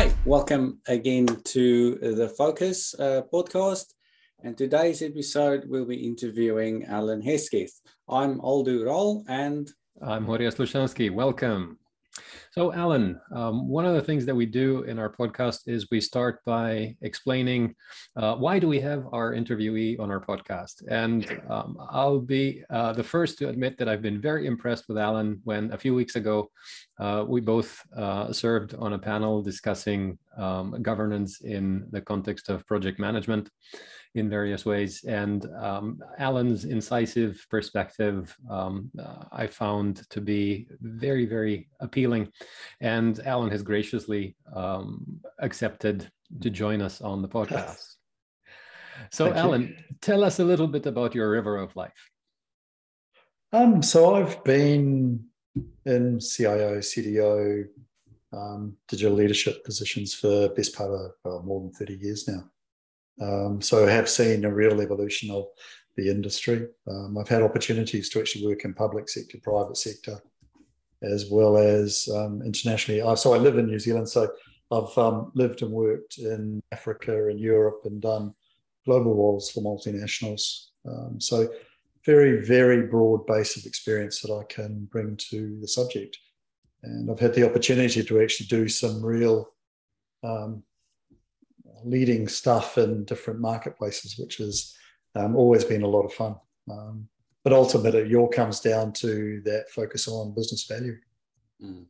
Hi, welcome again to the Focus podcast. And today's episode, we'll be interviewing Alan Hesketh. I'm Aldo Rall and I'm Horia Slușanschi. Welcome. So Alan, one of the things that we do in our podcast is we start by explaining why do we have our interviewee on our podcast. And I'll be the first to admit that I've been very impressed with Alan when a few weeks ago we both served on a panel discussing governance in the context of project management in various ways. And Alan's incisive perspective I found to be very, very appealing. And Alan has graciously accepted to join us on the podcast. So Alan, tell us a little bit about your river of life. So I've been in CIO, CDO, digital leadership positions for the best part of more than 30 years now. So I have seen a real evolution of the industry. I've had opportunities to actually work in public sector, private sector, as well as internationally. So I live in New Zealand, so I've lived and worked in Africa and Europe and done global roles for multinationals. So very, very broad base of experience that I can bring to the subject. And I've had the opportunity to actually do some real leading stuff in different marketplaces, which has always been a lot of fun. But ultimately, it all comes down to that focus on business value. Mm.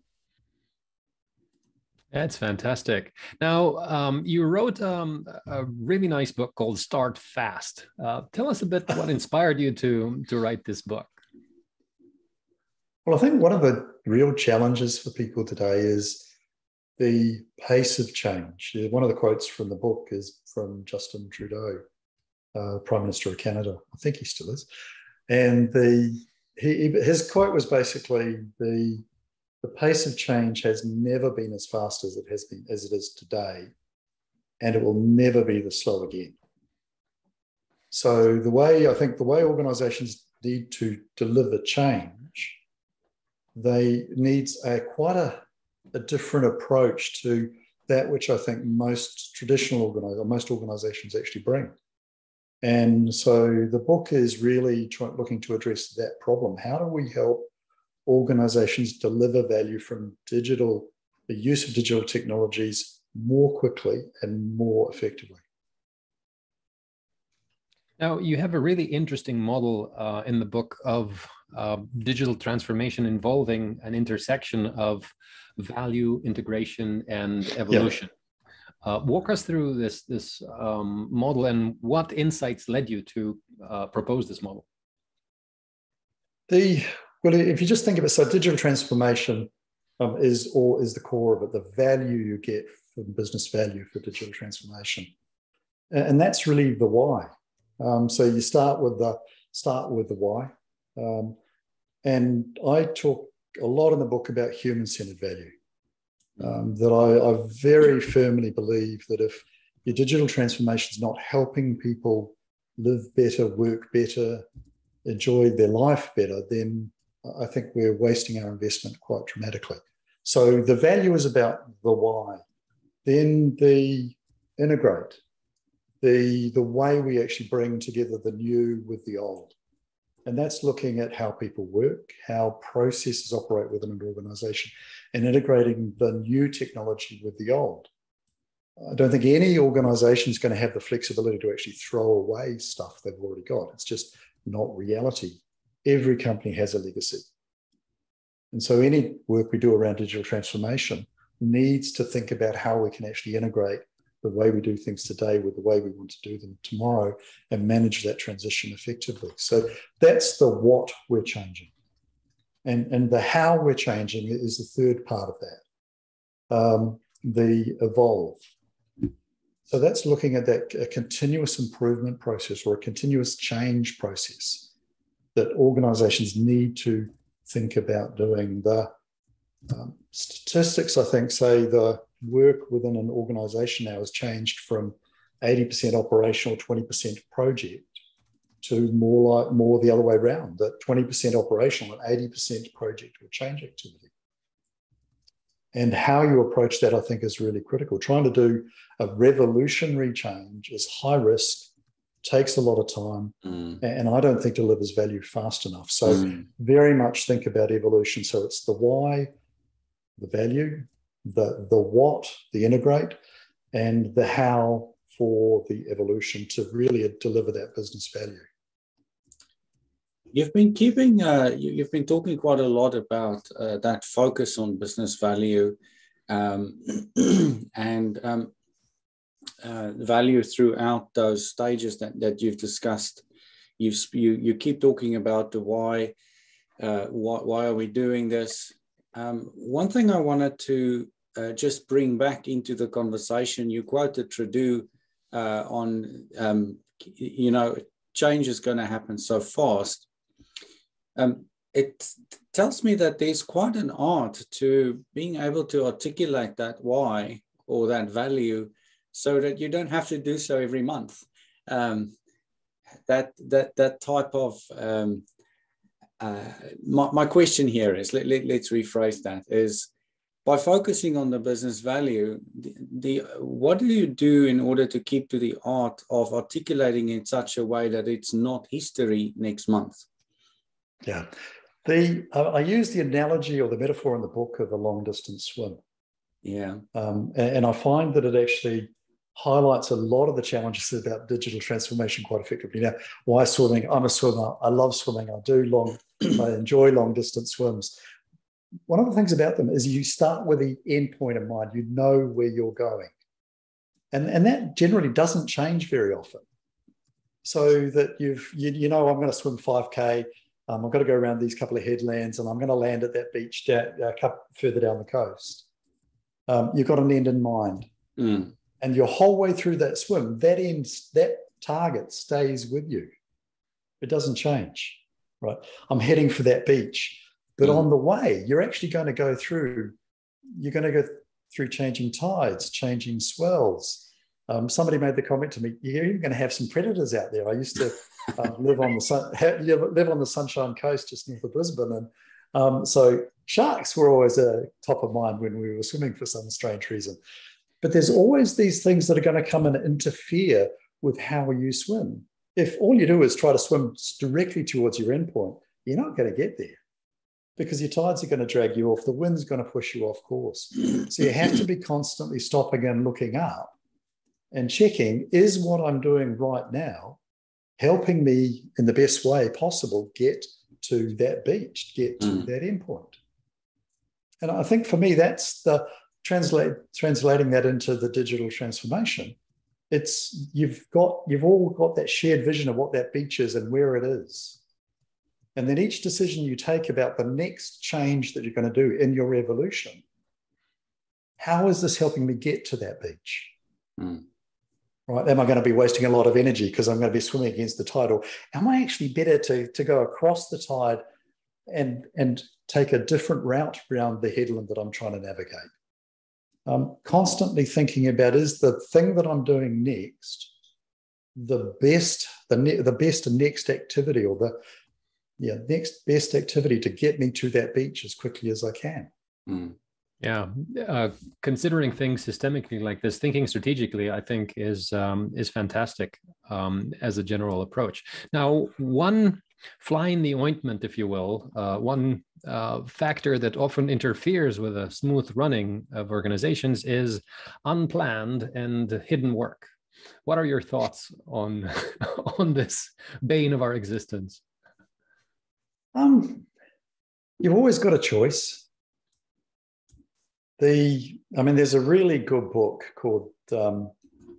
That's fantastic. Now, you wrote a really nice book called Start Fast. Tell us a bit what inspired you to write this book. Well, I think one of the real challenges for people today is the pace of change. One of the quotes from the book is from Justin Trudeau, Prime Minister of Canada. I think he still is. And his quote was basically, the pace of change has never been as fast as it is today, and it will never be this slow again. So I think the way organisations need to deliver change, they need quite a different approach to that which I think most most organisations actually bring. And so the book is really looking to address that problem. How do we help organisations deliver value from the use of digital technologies more quickly and more effectively? Now, you have a really interesting model in the book of digital transformation involving an intersection of value, integration, and evolution. Yeah. Walk us through this model and what insights led you to propose this model. Well, if you just think of it, so digital transformation is the core of it, the value you get from business value for digital transformation. And that's really the why. So you start with the why. And I talk a lot in the book about human-centered value. That I very firmly believe that if your digital transformation is not helping people live better, work better, enjoy their life better, then I think we're wasting our investment quite dramatically. So the value is about the why. Then the integrate, the way we actually bring together the new with the old. And that's looking at how people work, how processes operate within an organisation, and integrating the new technology with the old. I don't think any organisation is going to have the flexibility to actually throw away stuff they've already got. It's just not reality. Every company has a legacy. And so any work we do around digital transformation needs to think about how we can actually integrate the way we do things today with the way we want to do them tomorrow and manage that transition effectively. So that's the what we're changing. And the how we're changing is the third part of that, the evolve. So that's looking at a continuous improvement process or a continuous change process that organisations need to think about doing. The statistics, I think, say the work within an organisation now has changed from 80% operational, 20% project to more the other way around, that 20% operational and 80% project or change activity. And how you approach that, I think, is really critical. Trying to do a revolutionary change is high risk, takes a lot of time, and I don't think delivers value fast enough. So very much think about evolution. So it's the why, the value, the what, the integrate, and the how for the evolution to really deliver that business value. You've been keeping, you've been talking quite a lot about that focus on business value and value throughout those stages that you've discussed. You keep talking about the why are we doing this? One thing I wanted to just bring back into the conversation, you quoted Trudeau on, you know, change is going to happen so fast. It tells me that there's quite an art to being able to articulate that why or that value so that you don't have to do so every month. That type of, my question here is, let's rephrase that, is by focusing on the business value, what do you do in order to keep to the art of articulating in such a way that it's not history next month? Yeah, I use the analogy or the metaphor in the book of a long distance swim. Yeah. And I find that it actually highlights a lot of the challenges about digital transformation quite effectively. Now, why swimming? I'm a swimmer. I love swimming. I enjoy long distance swims. One of the things about them is you start with the end point in mind. You know where you're going. And that generally doesn't change very often. So that you know, I'm going to swim 5K. I've got to go around these couple of headlands and I'm going to land at that beach further down the coast. You've got an end in mind. And your whole way through that swim, that target stays with you. It doesn't change, right? I'm heading for that beach. But on the way, you're going to go through changing tides, changing swells. Somebody made the comment to me, you're even going to have some predators out there. I used to live on the Sunshine Coast just north of Brisbane. And so sharks were always top of mind when we were swimming for some strange reason. But there's always these things that are going to come and interfere with how you swim. If all you do is try to swim directly towards your end point, you're not going to get there because your tides are going to drag you off. The wind's going to push you off course. So you have to be constantly stopping and looking up and checking, is what I'm doing right now helping me in the best way possible get to that beach, get to that endpoint? And I think for me, that's the translating that into the digital transformation. It's you've all got that shared vision of what that beach is and where it is. And then each decision you take about the next change that you're going to do in your evolution, how is this helping me get to that beach? Right? Am I going to be wasting a lot of energy because I'm going to be swimming against the tide? Or am I actually better to go across the tide and take a different route around the headland that I'm trying to navigate? Constantly thinking about, is the thing that I'm doing next the best next activity or next best activity to get me to that beach as quickly as I can? Yeah, considering things systemically like this, thinking strategically, I think is fantastic as a general approach. Now, one fly in the ointment, if you will, one factor that often interferes with a smooth running of organizations is unplanned and hidden work. What are your thoughts on this bane of our existence? You've always got a choice. There's a really good book called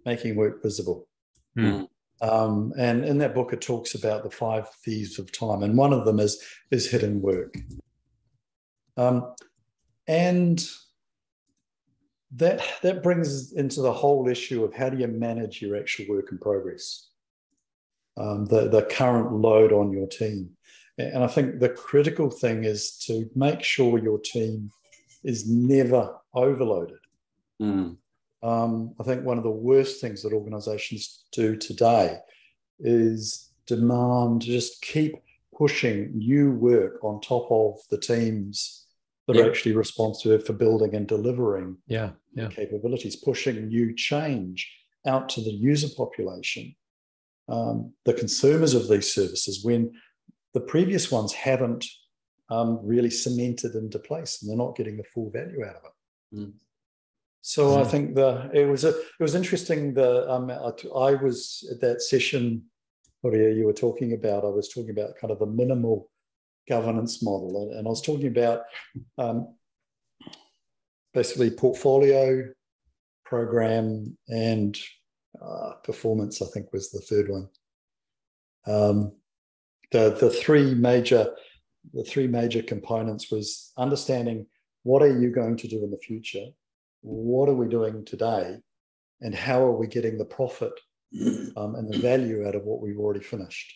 Making Work Visible. And in that book, it talks about the 5 thieves of time. And one of them is hidden work. And that brings into the whole issue of how do you manage your actual work in progress, the current load on your team. And I think the critical thing is to make sure your team is never overloaded. I think one of the worst things that organizations do today is demand, just keep pushing new work on top of the team's that are actually responsible for building and delivering capabilities, pushing new change out to the user population, the consumers of these services, when the previous ones haven't really cemented into place, and they're not getting the full value out of it. Mm. So I think it was interesting. I was at that session, Horia, you were talking about. I was talking about kind of the minimal governance model, and I was talking about basically portfolio, program, and performance, I think, was the third one. The three major components was understanding what are you going to do in the future. What are we doing today, and how are we getting the profit and the value out of what we've already finished?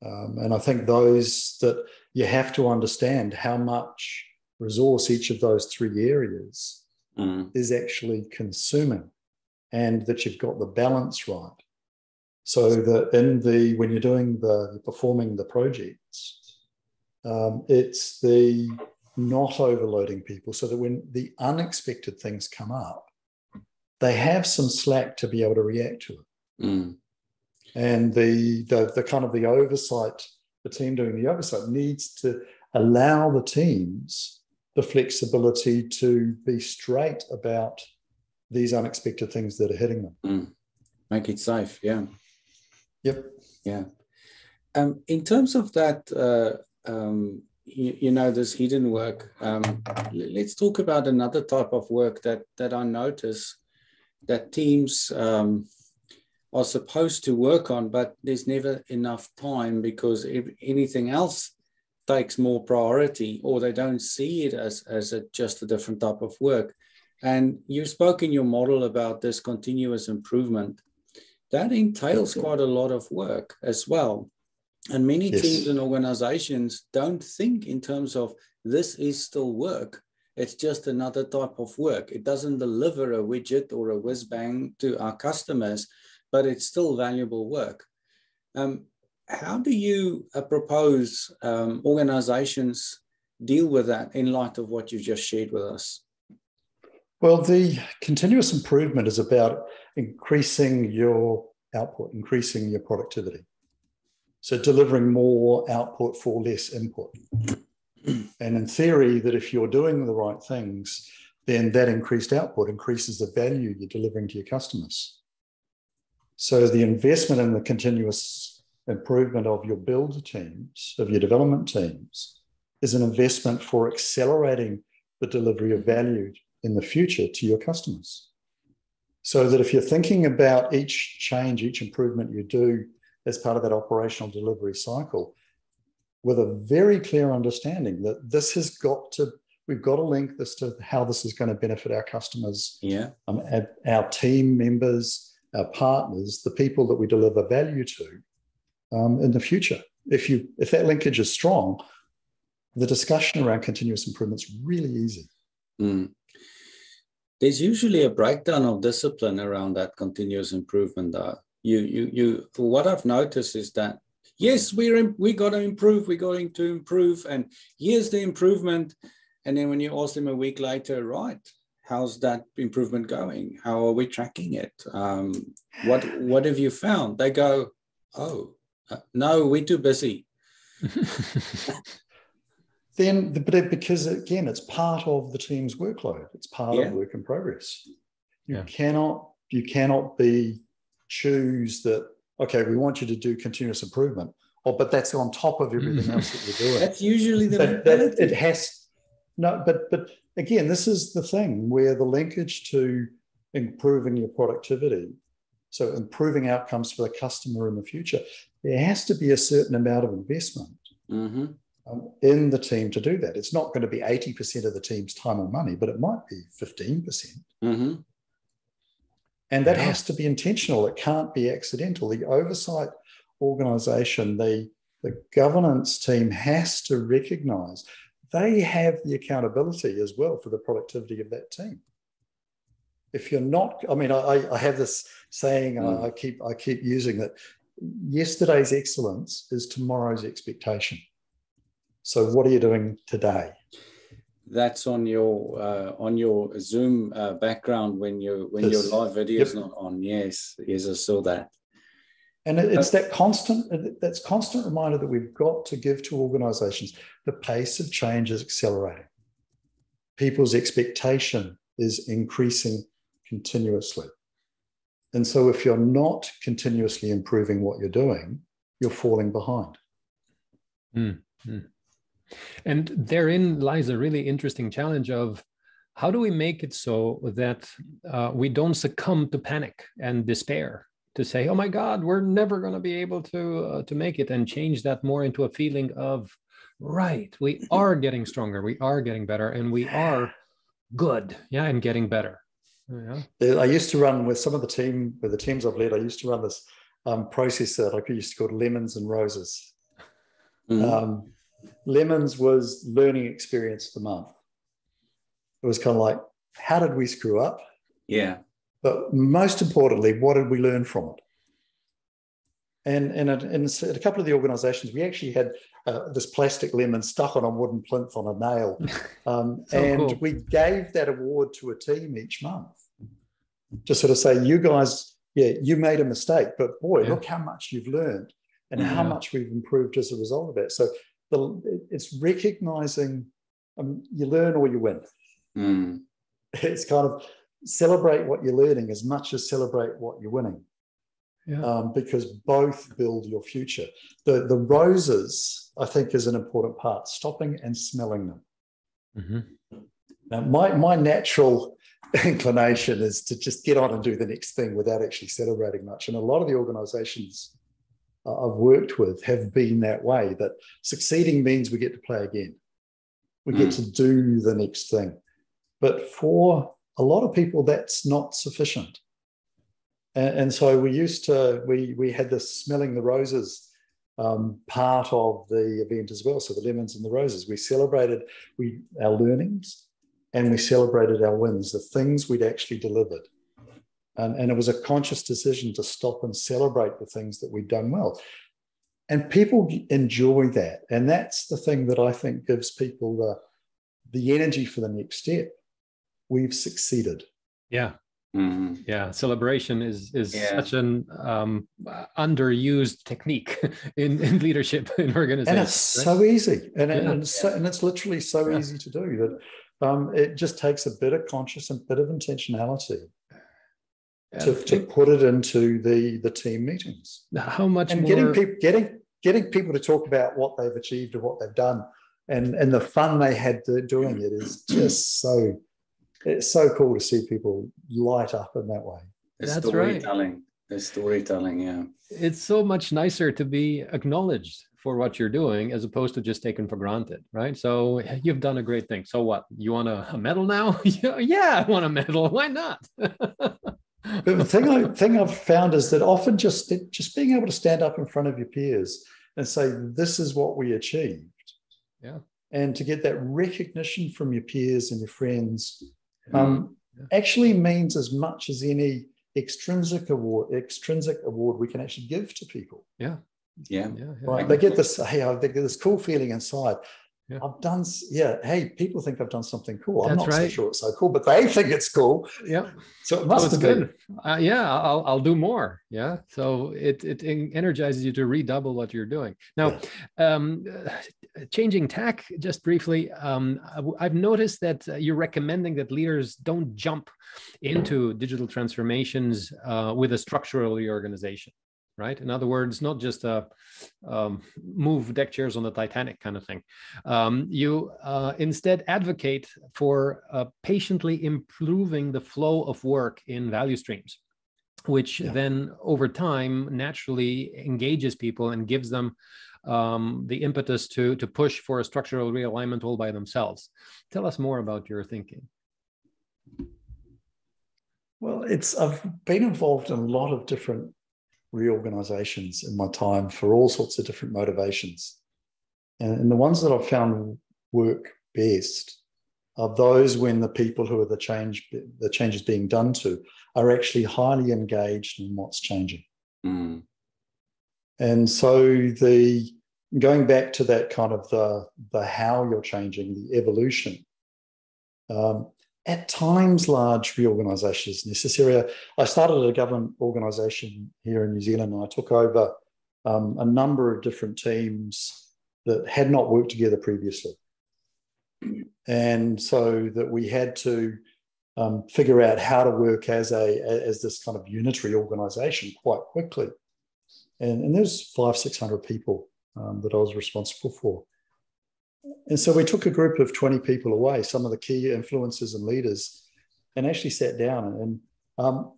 And I think those that you have to understand how much resource each of those three areas is actually consuming, and that you've got the balance right. So that when you're doing performing the projects, it's the not overloading people so that when the unexpected things come up, they have some slack to be able to react to it. Mm. And the kind of the oversight, the team doing the oversight needs to allow the teams the flexibility to be straight about these unexpected things that are hitting them. Mm. Make it safe, yeah. Yep. Yeah. In terms of that, you know, this hidden work, let's talk about another type of work that I notice that teams are supposed to work on, but there's never enough time because anything else takes more priority, or they don't see it as just a different type of work. And you spoke in your model about this continuous improvement. That entails quite a lot of work as well. And many teams and organizations don't think in terms of this is still work. It's just another type of work. It doesn't deliver a widget or a whiz bang to our customers, but it's still valuable work. How do you propose organizations deal with that in light of what you just shared with us? Well, the continuous improvement is about increasing your output, increasing your productivity. So delivering more output for less input. And in theory, that if you're doing the right things, then that increased output increases the value you're delivering to your customers. So the investment in the continuous improvement of your build teams, of your development teams, is an investment for accelerating the delivery of value in the future to your customers. So that if you're thinking about each change, each improvement you do, as part of that operational delivery cycle, with a very clear understanding that this has got to, we've got to link this to how this is going to benefit our customers, our team members, our partners, the people that we deliver value to in the future. If that linkage is strong, the discussion around continuous improvement is really easy. Mm. There's usually a breakdown of discipline around that continuous improvement, though. What I've noticed is that, yes, we're going to improve, and here's the improvement. And then when you ask them a week later, right, how's that improvement going? How are we tracking it? What have you found? They go, no, we're too busy. But because again, it's part of the team's workload. It's part of work in progress. You cannot choose that, okay, we want you to do continuous improvement, but that's on top of everything else that you're doing. That's usually the mentality. But again, this is the thing where the linkage to improving your productivity, so improving outcomes for the customer in the future, there has to be a certain amount of investment in the team to do that. It's not going to be 80% of the team's time or money, but it might be 15%. Mm-hmm. And that has to be intentional. It can't be accidental. The oversight organisation, the governance team has to recognise they have the accountability as well for the productivity of that team. If you're not, I mean, I have this saying, I keep using that, yesterday's excellence is tomorrow's expectation. So what are you doing today? that's on your Zoom background when you your live video is not on. Yes, yes, I saw that. And it's that constant reminder that we've got to give to organisations. The pace of change is accelerating. People's expectation is increasing continuously. And so if you're not continuously improving what you're doing, you're falling behind. Mm-hmm. And therein lies a really interesting challenge of how do we make it so that we don't succumb to panic and despair, to say, oh my God, we're never going to be able to make it, and change that more into a feeling of, right, we are getting stronger, we are getting better, and we are good, yeah, and getting better. Yeah. I used to run with some of the team, with the teams I've led, I used to run this process that I used to call lemons and roses. Mm-hmm. Lemons was learning experience of the month. It was kind of like, how did we screw up? Yeah. But most importantly, what did we learn from it? And at a couple of the organisations, we actually had this plastic lemon stuck on a wooden plinth on a nail. Cool. We gave that award to a team each month to sort of say, you guys, yeah, you made a mistake, but boy, look how much you've learned and how much we've improved as a result of it. So it's recognising you learn or you win. Mm. It's kind of celebrate what you're learning as much as celebrate what you're winning, because both build your future. The roses, I think, is an important part, stopping and smelling them. Mm-hmm. Now, my natural inclination is to just get on and do the next thing without actually celebrating much. And a lot of the organisations I've worked with have been that way, that succeeding means we get to play again. We get to do the next thing. But for a lot of people, that's not sufficient. And so we used to, we had this smelling the roses part of the event as well. So the lemons and the roses, we celebrated our learnings, and we celebrated our wins, the things we'd actually delivered. And it was a conscious decision to stop and celebrate the things that we'd done well. And people enjoy that. And that's the thing that I think gives people the energy for the next step. We've succeeded. Yeah. Mm-hmm. Yeah. Celebration is such an underused technique in leadership, in organizations. And it's so easy. And it's literally so easy to do that it just takes a bit of conscious and bit of intentionality to put it into the team meetings. How much and more... getting people to talk about what they've achieved or what they've done and the fun they had doing it is just so... It's so cool to see people light up in that way. That's storytelling. Right. It's storytelling, yeah. It's so much nicer to be acknowledged for what you're doing as opposed to just taken for granted, right? So you've done a great thing. So what? You want a medal now? Yeah, I want a medal. Why not? But the thing I've found is that often just being able to stand up in front of your peers and say, this is what we achieved. Yeah. And to get that recognition from your peers and your friends actually means as much as any extrinsic award we can actually give to people. Yeah. Right. They get this, hey, I get this cool feeling inside. Yeah. Hey, people think I've done something cool. I'm not so sure it's so cool, but they think it's cool. Yeah. So it must have been good. I'll do more. Yeah. So it energizes you to redouble what you're doing. Now, changing tack just briefly, I've noticed that you're recommending that leaders don't jump into digital transformations with a structural reorganization. Right. In other words, not just a move deck chairs on the Titanic kind of thing. You instead advocate for patiently improving the flow of work in value streams, which then over time naturally engages people and gives them the impetus to push for a structural realignment all by themselves. Tell us more about your thinking. Well, I've been involved in a lot of different reorganizations in my time for all sorts of different motivations. And the ones that I've found work best are those when the people who are the change is being done to are actually highly engaged in what's changing. Mm. And so going back to that kind of the how you're changing, the evolution, At times, large reorganisation is necessary. I started a government organisation here in New Zealand, and I took over a number of different teams that had not worked together previously. And so that we had to figure out how to work as this kind of unitary organisation quite quickly. And there's 500-600 people that I was responsible for. And so we took a group of 20 people away, some of the key influencers and leaders, and actually sat down and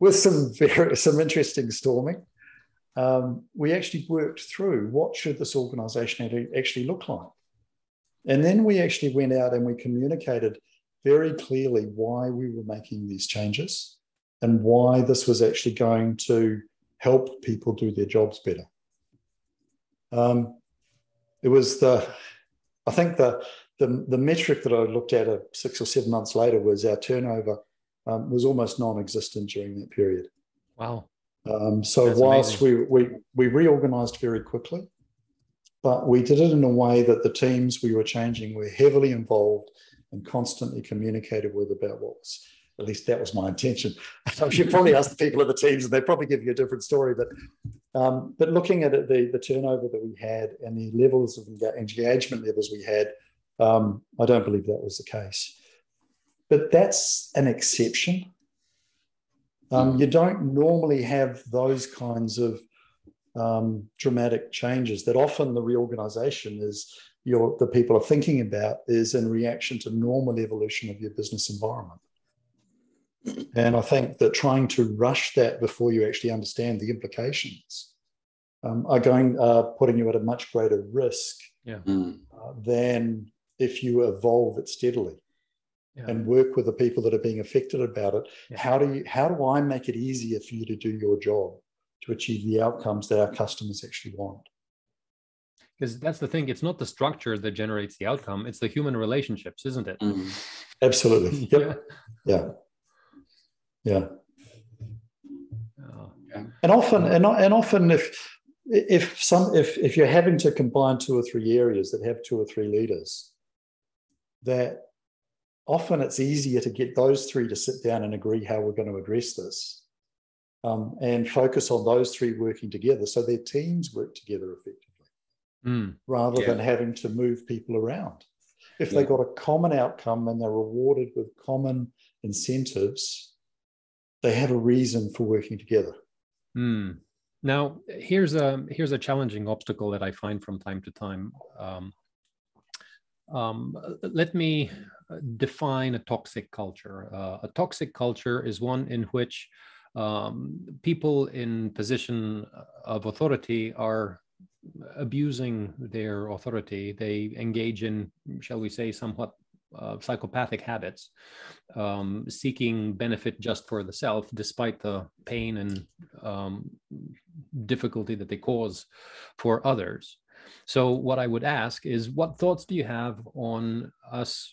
with some interesting storming, we actually worked through what should this organisation actually look like. And then we actually went out and we communicated very clearly why we were making these changes and why this was actually going to help people do their jobs better. It was I think the metric that I looked at 6 or 7 months later was our turnover was almost non-existent during that period. Wow. So that's whilst we reorganised very quickly, but we did it in a way that the teams we were changing were heavily involved and constantly communicated with about what was, at least that was my intention. You probably ask the people of the teams and they probably give you a different story, but looking at it, the turnover that we had and the levels of engagement levels we had, I don't believe that was the case. But that's an exception. You don't normally have those kinds of dramatic changes that often the reorganisation is the people are thinking about is in reaction to normal evolution of your business environment. And I think that trying to rush that before you actually understand the implications are putting you at a much greater risk than if you evolve it steadily and work with the people that are being affected about it. How do I make it easier for you to do your job to achieve the outcomes that our customers actually want? Because that's the thing, it's not the structure that generates the outcome, it's the human relationships, isn't it? Mm. Absolutely. Yep. Yeah. And often if you're having to combine 2 or 3 areas that have 2 or 3 leaders, that often it's easier to get those 3 to sit down and agree how we're going to address this, and focus on those 3 working together, so their teams work together effectively, rather than having to move people around. If they got a common outcome and they're rewarded with common incentives, they have a reason for working together. Now, here's a challenging obstacle that I find from time to time. Let me define a toxic culture. A toxic culture is one in which people in position of authority are abusing their authority. They engage in, shall we say, somewhat psychopathic habits, seeking benefit just for the self, despite the pain and difficulty that they cause for others. So what I would ask is, what thoughts do you have on us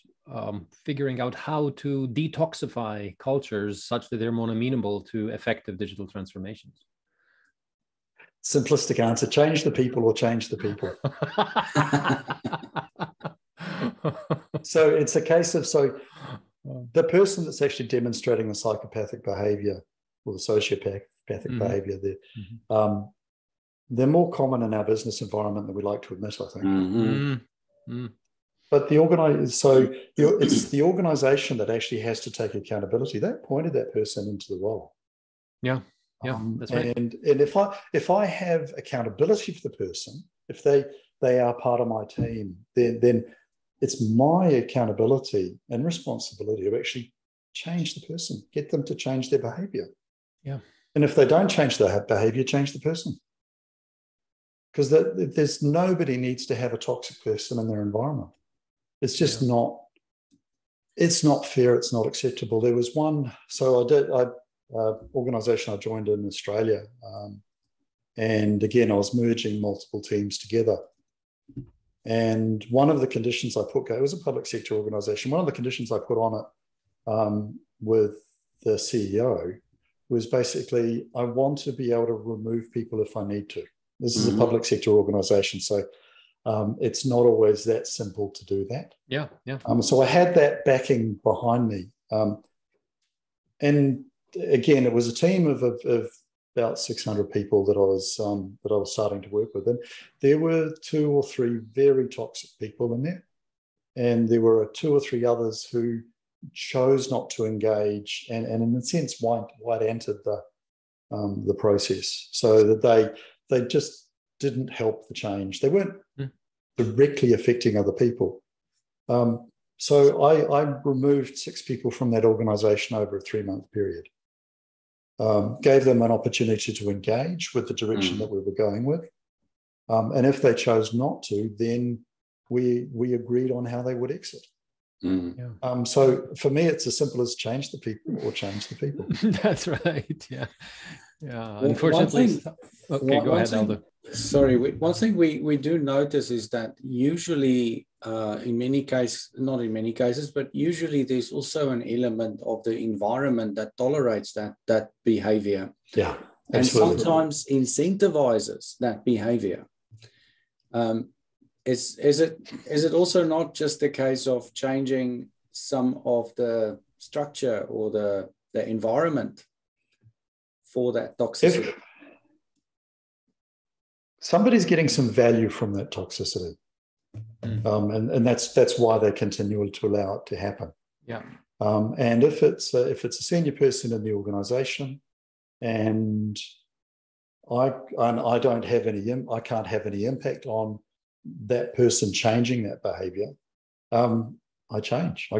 figuring out how to detoxify cultures such that they're more amenable to effective digital transformations? Simplistic answer, change the people or change the people. So it's a case of, so the person that's actually demonstrating the psychopathic behaviour or the sociopathic behaviour, they're more common in our business environment than we like to admit, I think. But it's the organisation that actually has to take accountability. They appointed that person into the role. That's right. And if I have accountability for the person, if they are part of my team, then it's my accountability and responsibility to actually change the person, get them to change their behaviour. Yeah. And if they don't change their behaviour, change the person. Because there's nobody needs to have a toxic person in their environment. It's just not fair. It's not acceptable. There was one. So organisation I joined in Australia, and again I was merging multiple teams together. And one of the conditions I put, it was a public sector organisation, one of the conditions I put on it with the CEO was basically, I want to be able to remove people if I need to. This is a public sector organisation. So It's not always that simple to do that. Yeah, yeah. So I had that backing behind me. And again, it was a team of about 600 people that I was starting to work with. And there were 2 or 3 very toxic people in there. And there were 2 or 3 others who chose not to engage and in a sense, white-antered the process, so that they just didn't help the change. They weren't directly affecting other people. So I removed 6 people from that organisation over a 3-month period, gave them an opportunity to engage with the direction that we were going with. And if they chose not to, then we agreed on how they would exit. Yeah. So for me, it's as simple as change the people or change the people. That's right. Yeah. Yeah. Well, unfortunately. Go ahead, Aldo. Sorry. One thing we do notice is that usually usually there's also an element of the environment that tolerates that behavior. Yeah. And absolutely. Sometimes incentivizes that behavior. Is it also not just a case of changing some of the structure or the environment for that toxicity? If somebody's getting some value from that toxicity, and that's why they continue to allow it to happen. Yeah. And if it's a senior person in the organisation, I can't have any impact on that person changing that behavior, I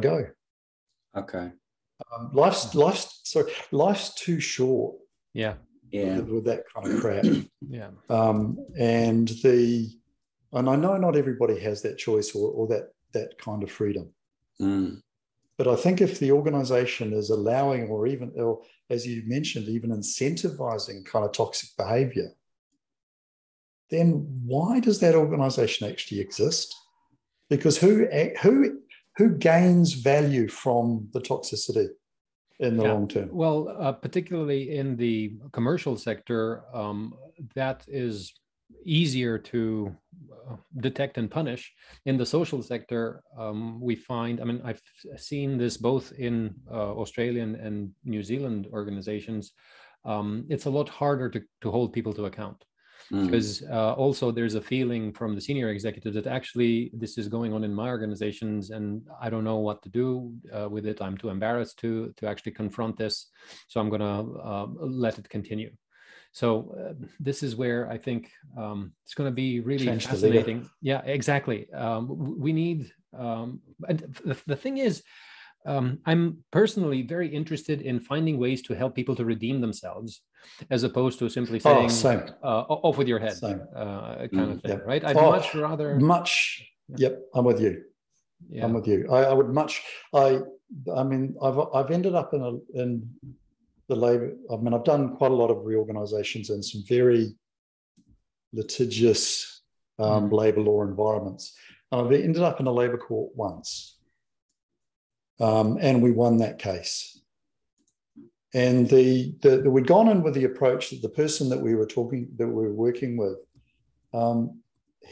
go. Okay. Life's too short. Yeah. Yeah. With that kind of crap. Yeah. And I know not everybody has that choice or that kind of freedom. But I think if the organization is allowing or as you mentioned, even incentivizing kind of toxic behavior, then why does that organisation actually exist? Because who gains value from the toxicity in the long term? Well, particularly in the commercial sector, that is easier to detect and punish. In the social sector, we find, I've seen this both in Australian and New Zealand organisations, it's a lot harder to hold people to account. Because also there's a feeling from the senior executive that actually this is going on in my organizations and I don't know what to do with it. I'm too embarrassed to actually confront this. So I'm going to let it continue. So this is where I think it's going to be really fascinating. Yeah, exactly. We need, and the thing is, I'm personally very interested in finding ways to help people to redeem themselves, as opposed to simply saying "off with your head" kind of thing, yep. Right? I'd much rather. Yep, I'm with you. Yeah. I'm with you. I've ended up in the labor. I've done quite a lot of reorganizations in some very litigious labor law environments. I've ended up in a labor court once. And we won that case. And we'd gone in with the approach that the person that we were working with,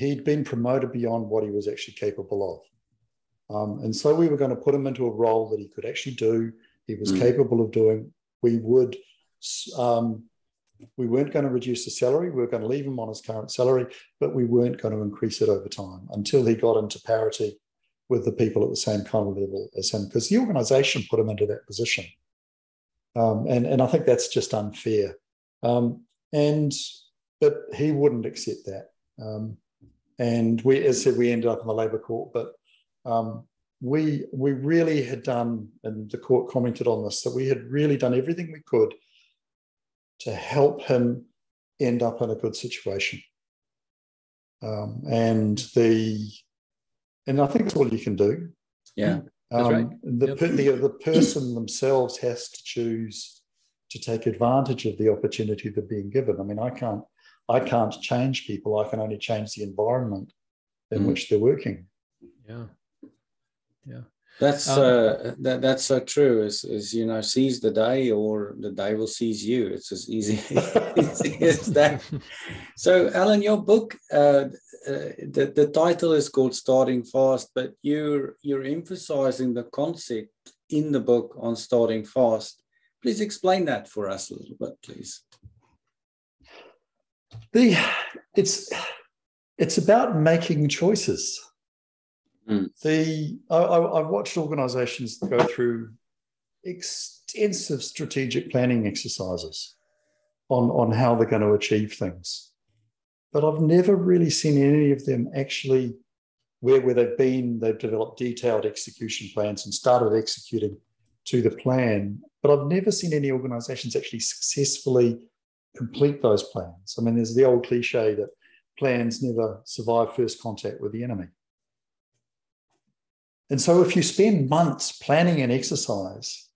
he'd been promoted beyond what he was actually capable of. And so we were going to put him into a role that he could actually do. He was capable of doing. We weren't going to reduce the salary. We were going to leave him on his current salary, but we weren't going to increase it over time until he got into parity with the people at the same kind of level as him, because the organisation put him into that position. And I think that's just unfair. But he wouldn't accept that. And we, as I said, we ended up in the Labour court, but we really had done, and the court commented on this, that we had really done everything we could to help him end up in a good situation. And I think that's all you can do. Yeah, that's right. The person themselves has to choose to take advantage of the opportunity they're being given. I can't change people. I can only change the environment in which they're working. Yeah, yeah. That's so true. Is you know, seize the day, or the day will seize you. It's as easy as that. So, Alan, your book, the title is called "Starting Fast," but you're emphasizing the concept in the book on starting fast. Please explain that for us a little bit, please. It's about making choices. Mm. I watched organizations go through extensive strategic planning exercises on how they're going to achieve things. But I've never really seen any of them actually where they've been, they've developed detailed execution plans and started executing to the plan. But I've never seen any organizations actually successfully complete those plans. I mean, there's the old cliche that plans never survive first contact with the enemy. And so if you spend months planning an exercise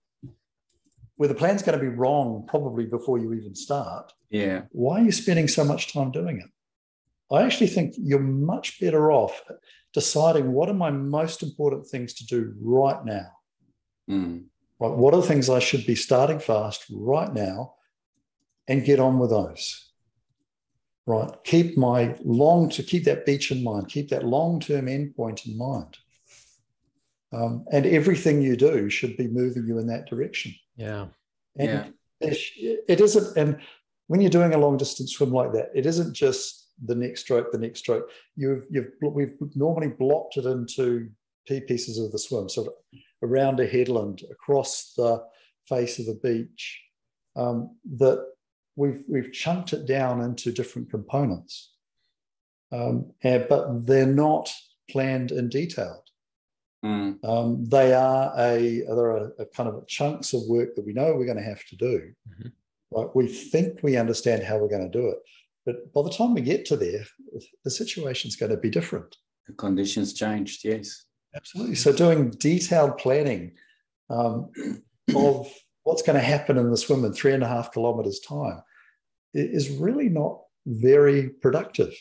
where the plan's going to be wrong probably before you even start, yeah, why are you spending so much time doing it? I actually think you're much better off deciding, what are my most important things to do right now? Mm. Right, what are the things I should be starting fast right now, and get on with those? Right, keep that beach in mind, keep that long-term endpoint in mind. And everything you do should be moving you in that direction. Yeah. And yeah. It isn't, and when you're doing a long distance swim like that, it isn't just the next stroke. We've normally blocked it into key pieces of the swim, sort of around a headland, across the face of the beach, that we've chunked it down into different components. But they're not planned and detailed. Mm. There are kind of chunks of work that we know we're going to have to do. Mm-hmm. Right? We think we understand how we're going to do it, but by the time we get to there, the situation's going to be different. The conditions changed, yes. Absolutely. So doing detailed planning of what's going to happen in the swim in 3.5 kilometres time is really not very productive.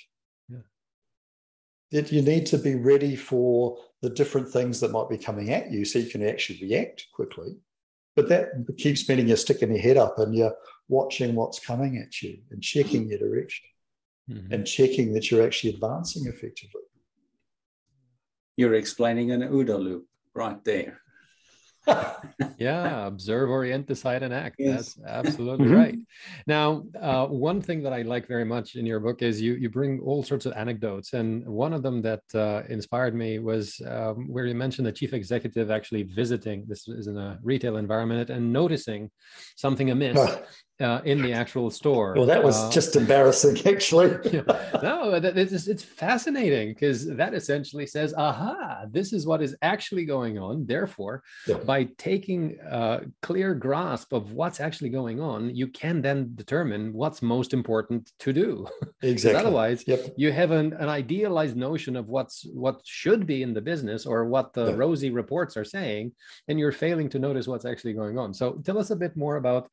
That you need to be ready for the different things that might be coming at you so you can actually react quickly. But that keeps meaning you're sticking your head up and you're watching what's coming at you and checking your direction, mm-hmm, and checking that you're actually advancing effectively. You're explaining an OODA loop right there. Yeah, observe, orient, decide, and act. Yes. That's absolutely right. Now, one thing that I like very much in your book is you bring all sorts of anecdotes, and one of them that inspired me was where you mentioned the chief executive actually visiting, this is in a retail environment, and noticing something amiss. In the actual store. Well, that was just embarrassing, actually. No, it's fascinating, because that essentially says, aha, this is what is actually going on. Therefore, by taking a clear grasp of what's actually going on, you can then determine what's most important to do. Exactly. Otherwise, you have an idealized notion of what should be in the business, or what the rosy reports are saying, and you're failing to notice what's actually going on. So tell us a bit more about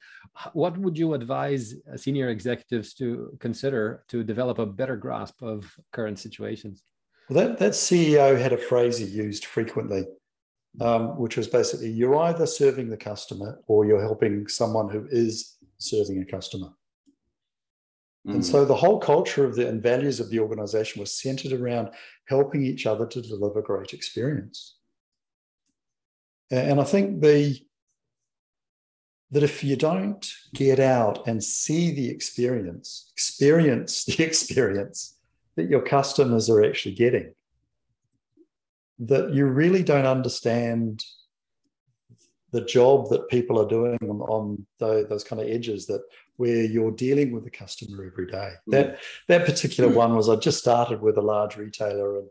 what would you advise senior executives to consider to develop a better grasp of current situations? Well, that CEO had a phrase he used frequently, which was basically, you're either serving the customer or you're helping someone who is serving a customer. Mm. And so the whole culture and values of the organization was centered around helping each other to deliver great experience. And I think that if you don't get out and see the experience that your customers are actually getting, that you really don't understand the job that people are doing on those kind of edges where you're dealing with the customer every day. Mm. That particular one was, I just started with a large retailer,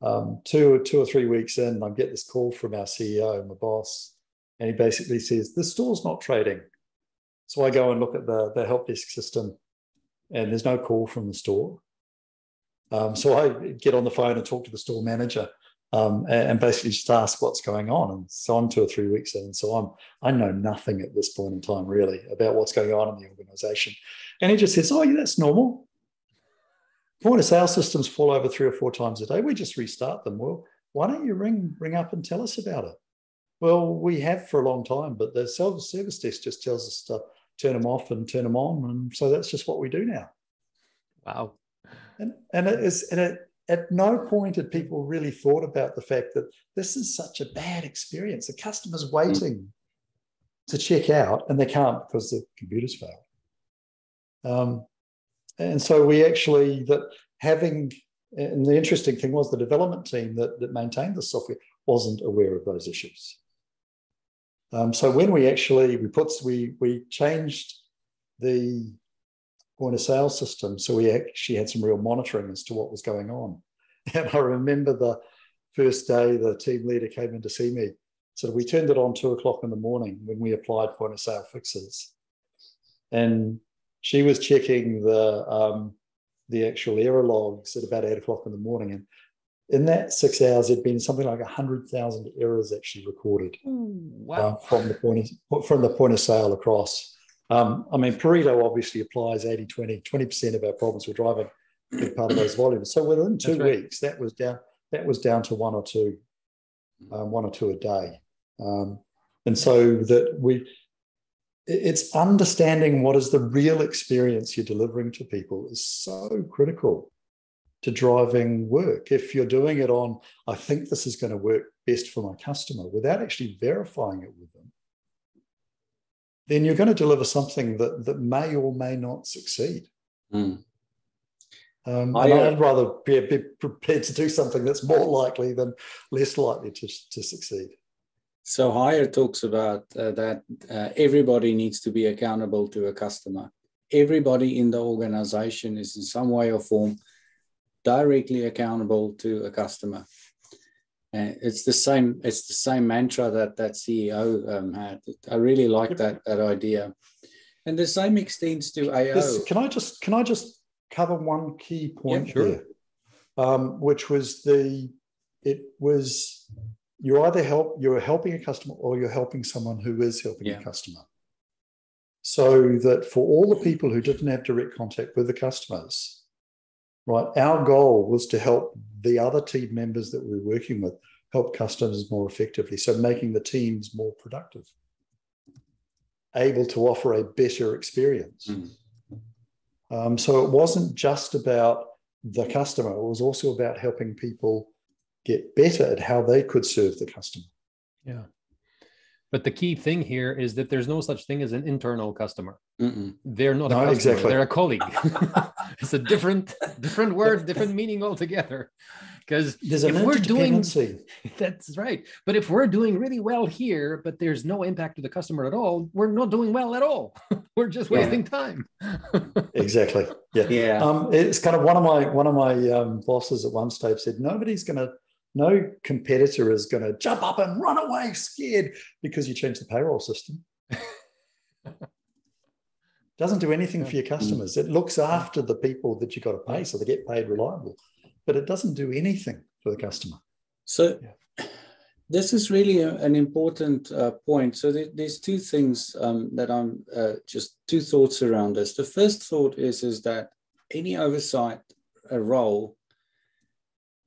and two or three weeks in, I get this call from our CEO, my boss, and he basically says, the store's not trading. So I go and look at the help desk system, and there's no call from the store. So I get on the phone and talk to the store manager, and basically just ask what's going on. And so I'm 2 or 3 weeks in, and so I know nothing at this point in time, really, about what's going on in the organisation. And he just says, oh, yeah, that's normal. Point of sale systems fall over 3 or 4 times a day. We just restart them. Well, why don't you ring up and tell us about it? Well, we have for a long time, but the self-service desk just tells us to turn them off and turn them on. And so that's just what we do now. Wow. And at no point had people really thought about the fact that this is such a bad experience. The customer's waiting to check out and they can't because the computer's failed. And so we actually, and the interesting thing was the development team that maintained the software wasn't aware of those issues. So when we actually, we changed the point of sale system, so we actually had some real monitoring as to what was going on. And I remember the first day the team leader came in to see me. So we turned it on 2 o'clock in the morning when we applied point of sale fixes. And she was checking the actual error logs at about 8 o'clock in the morning. And in that 6 hours, there'd been something like 100,000 errors actually recorded. Wow. from the point of sale across. I mean, Pareto obviously applies 80-20, 20% of our problems were driving a big part of those volumes. So within two weeks, that was down to one or two a day. And so that it's understanding what is the real experience you're delivering to people is so critical to driving work. If you're doing it on, I think this is going to work best for my customer, without actually verifying it with them, then you're going to deliver something that may or may not succeed. I'd rather be prepared to do something that's more likely than less likely to succeed. So Horia talks about that everybody needs to be accountable to a customer. Everybody in the organization is in some way or form directly accountable to a customer. And it's the same mantra that CEO had. I really like that idea. And the same extends to AO. Can I just cover one key point here, which was you're helping a customer or you're helping someone who is helping a customer. So that for all the people who didn't have direct contact with the customers, right, our goal was to help the other team members that we were working with help customers more effectively. So making the teams more productive, able to offer a better experience. So it wasn't just about the customer. It was also about helping people get better at how they could serve the customer. Yeah. But the key thing here is that there's no such thing as an internal customer. They're not a customer. Exactly. They're a colleague. It's a different word, different meaning altogether. Because if we're doing, that's right. But if we're doing really well here, but there's no impact to the customer at all, we're not doing well at all. We're just wasting time. Exactly. Yeah. Yeah. It's kind of one of my bosses at one stage said, no competitor is going to jump up and run away scared because you change the payroll system. Doesn't do anything for your customers. It looks after the people that you've got to pay so they get paid reliable, but it doesn't do anything for the customer. So this is really an important point. So there's two things that I'm just two thoughts around this. The first thought is that any oversight role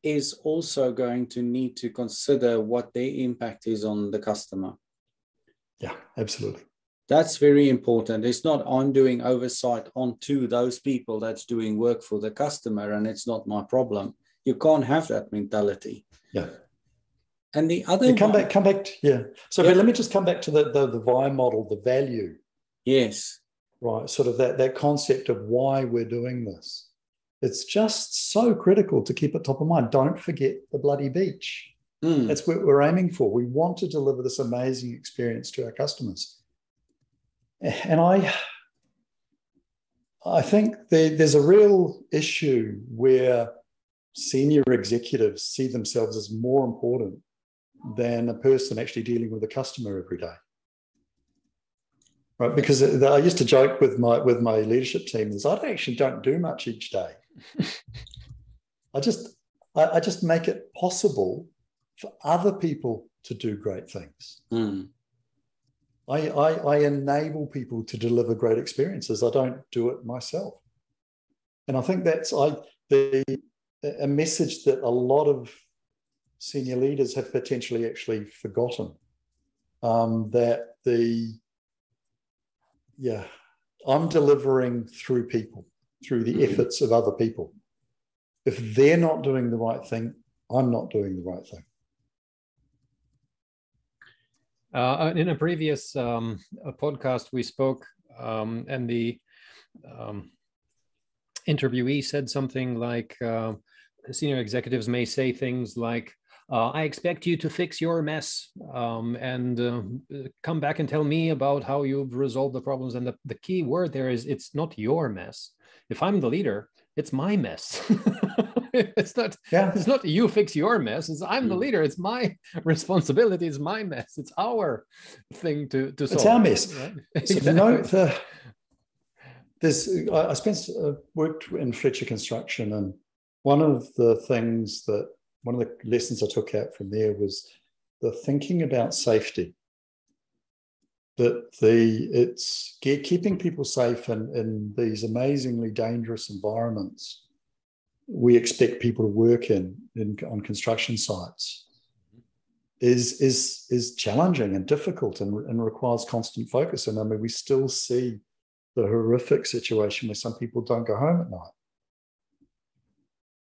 is also going to need to consider what their impact is on the customer. Yeah, absolutely. That's very important. It's not I'm doing oversight onto those people that's doing work for the customer and it's not my problem. You can't have that mentality. Yeah. And the other come back to So but let me just come back to the why model, the value. Yes. Right, sort of that concept of why we're doing this. It's just so critical to keep it top of mind. Don't forget the bloody beach. That's what we're aiming for. We want to deliver this amazing experience to our customers. And I think there's a real issue where senior executives see themselves as more important than a person actually dealing with a customer every day. Right, because I used to joke with my leadership team is I actually don't do much each day. I just make it possible for other people to do great things. I enable people to deliver great experiences. I don't do it myself, and I think that's a message that a lot of senior leaders have potentially actually forgotten that I'm delivering through people, through the efforts of other people. If they're not doing the right thing, I'm not doing the right thing. In a previous podcast, we spoke and the interviewee said something like, senior executives may say things like, I expect you to fix your mess and come back and tell me about how you've resolved the problems. And the key word there is, it's not your mess. If I'm the leader, it's my mess. It's not you fix your mess. It's I'm the leader. It's my responsibility. It's my mess. It's our thing to solve. It's our mess. Right? Exactly. So, I worked in Fletcher Construction, and one of the lessons I took out from there was the thinking about safety. That it's keeping people safe in these amazingly dangerous environments we expect people to work on construction sites is challenging and difficult and requires constant focus. And I mean, we still see the horrific situation where some people don't go home at night.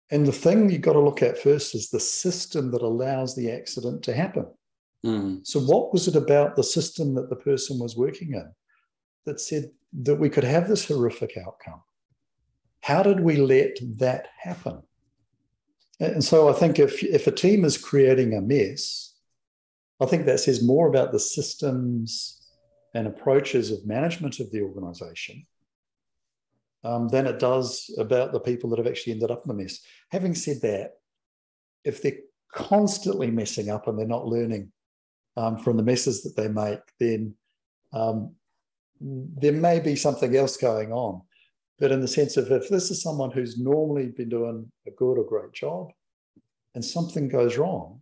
And the thing you've got to look at first is the system that allows the accident to happen. Mm. So what was it about the system that the person was working in that said that we could have this horrific outcome? How did we let that happen? And so I think if a team is creating a mess, I think that says more about the systems and approaches of management of the organisation than it does about the people that have actually ended up in the mess. Having said that, if they're constantly messing up and they're not learning from the messes that they make, then there may be something else going on. But in the sense of, if this is someone who's normally been doing a good or great job and something goes wrong,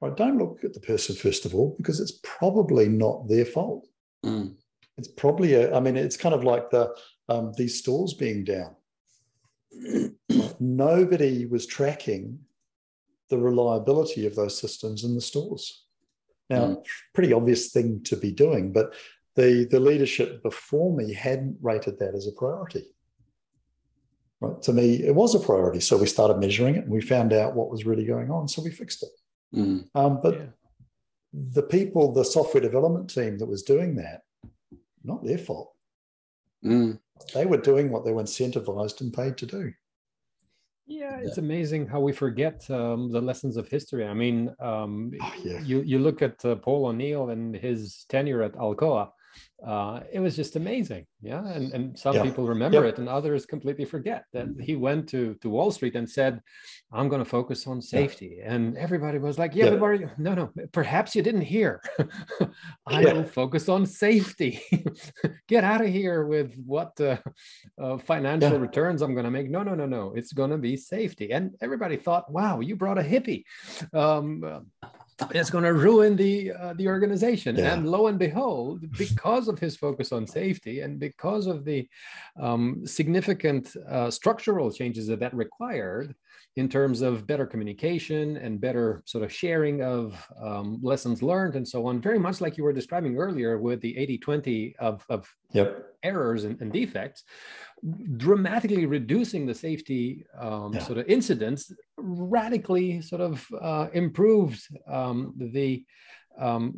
right, don't look at the person first of all, because it's probably not their fault. Mm. It's probably, it's kind of like these stores being down. Nobody was tracking the reliability of those systems in the stores. Now, pretty obvious thing to be doing, but the leadership before me hadn't rated that as a priority. Right? To me, it was a priority. So we started measuring it and we found out what was really going on. So we fixed it. Mm. The software development team that was doing that, not their fault. Mm. They were doing what they were incentivized and paid to do. Yeah, it's amazing how we forget the lessons of history. I mean, you look at Paul O'Neill and his tenure at Alcoa. It was just amazing, and some people remember it and others completely forget that he went to Wall Street and said, I'm going to focus on safety, and everybody was like, but are you? No, perhaps you didn't hear. I will focus on safety. Get out of here with what financial returns I'm going to make. No, it's going to be safety. And everybody thought, wow, you brought a hippie, it's going to ruin the organization. Yeah. And lo and behold, because of his focus on safety and because of the significant structural changes that required in terms of better communication and better sort of sharing of lessons learned and so on, very much like you were describing earlier with the 80-20 of errors and defects, dramatically reducing the safety sort of incidents, radically sort of improved the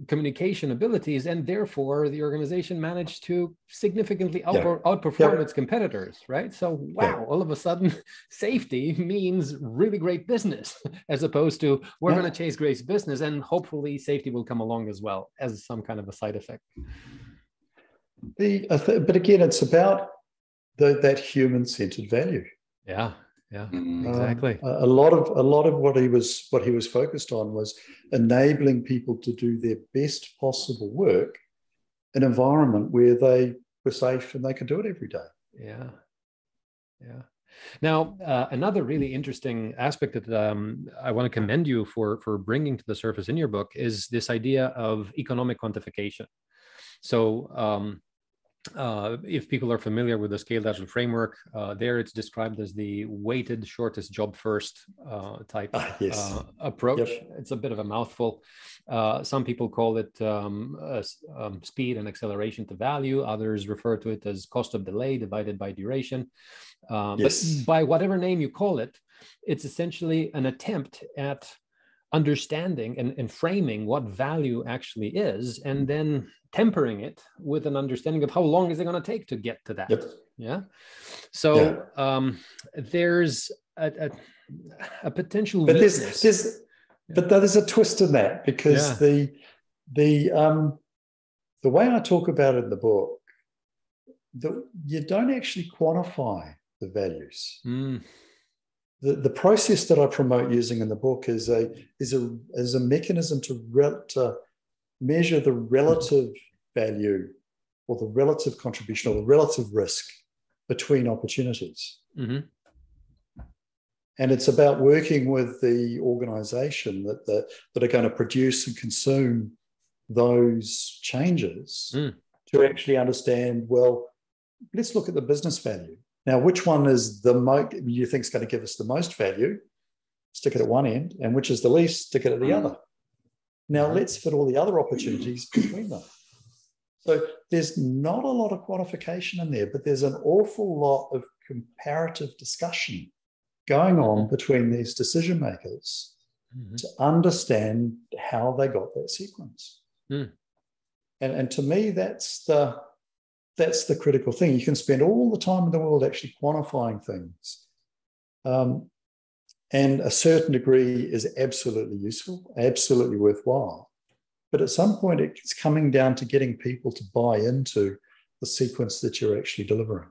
communication abilities, and therefore the organization managed to significantly outperform its competitors, right? So, all of a sudden, safety means really great business, as opposed to we're going to chase great business and hopefully safety will come along as well as some kind of a side effect. But again, it's about that human-centered value. Yeah. Yeah, exactly. A lot of what he was focused on was enabling people to do their best possible work in an environment where they were safe and they could do it every day. Yeah, yeah. Now, another really interesting aspect that I want to commend you for bringing to the surface in your book is this idea of economic quantification. So If people are familiar with the scaled agile framework, there it's described as the weighted shortest job first type approach. Yep. It's a bit of a mouthful. Some people call it speed and acceleration to value. Others refer to it as cost of delay divided by duration. But by whatever name you call it, it's essentially an attempt at understanding and framing what value actually is, and then tempering it with an understanding of how long is it going to take to get to that. Yep. Yeah. So yeah. There's a potential. But there's a twist in that, because the way I talk about it in the book, you don't actually quantify the values. Mm. The process that I promote using in the book is a mechanism to measure the relative value, or the relative contribution, or the relative risk between opportunities. Mm-hmm. And it's about working with the organization that are going to produce and consume those changes to actually understand, well, let's look at the business value. Now, which one is you think is going to give us the most value? Stick it at one end, and which is the least? Stick it at the other. Now, let's fit all the other opportunities between them. So there's not a lot of quantification in there, but there's an awful lot of comparative discussion going on between these decision makers to understand how they got that sequence. Mm. And to me, that's the critical thing. You can spend all the time in the world actually quantifying things. And a certain degree is absolutely useful, absolutely worthwhile. But at some point, it's coming down to getting people to buy into the sequence that you're actually delivering.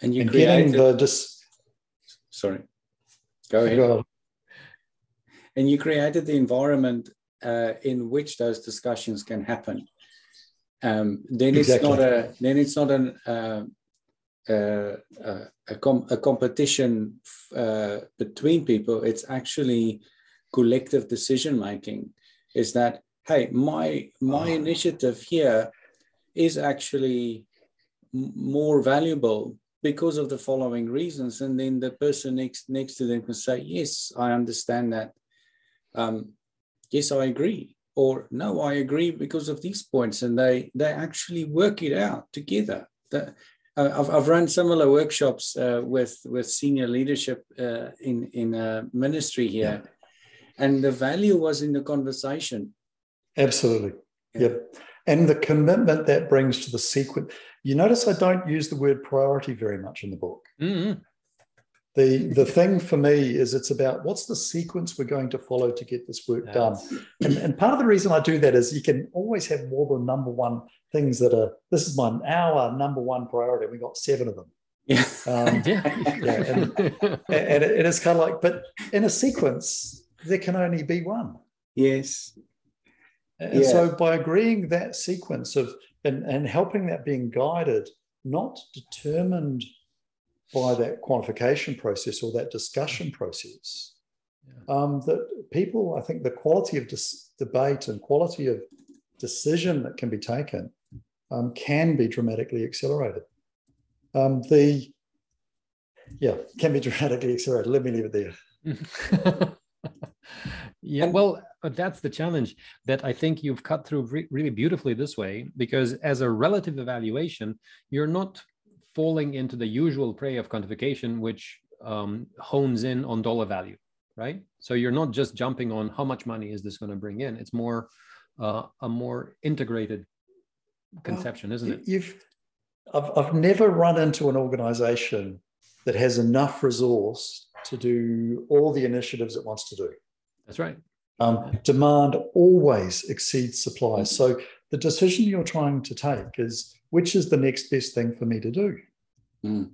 And you create Sorry, go ahead. Go. And you created the environment in which those discussions can happen. Then it's not a competition between people. It's actually collective decision making. Is that, hey, my initiative here is actually more valuable because of the following reasons, and then the person next to them can say, yes, I understand that. Yes, I agree. Or no, I agree because of these points, and they actually work it out together. I've run similar workshops with senior leadership in ministry here, and the value was in the conversation. Absolutely, yep, and the commitment that brings to the sequence. You notice I don't use the word priority very much in the book. Mm-hmm. The thing for me is it's about what's the sequence we're going to follow to get this work done. And part of the reason I do that is you can always have more than number one things that are, this is our number one priority. We've got 7 of them. Yeah. And it's kind of like, but in a sequence, there can only be one. Yes. And so by agreeing that sequence of, and helping that being guided, not determined by that quantification process or that discussion process, that people, I think the quality of debate and quality of decision that can be taken can be dramatically accelerated. Can be dramatically accelerated. Let me leave it there. Yeah, well, that's the challenge that I think you've cut through really beautifully this way, because as a relative evaluation, you're not falling into the usual prey of quantification, which hones in on dollar value, right? So you're not just jumping on how much money is this going to bring in. It's more a more integrated conception, isn't it? I've never run into an organization that has enough resource to do all the initiatives it wants to do. That's right. Demand always exceeds supply. So the decision you're trying to take is, which is the next best thing for me to do? Mm.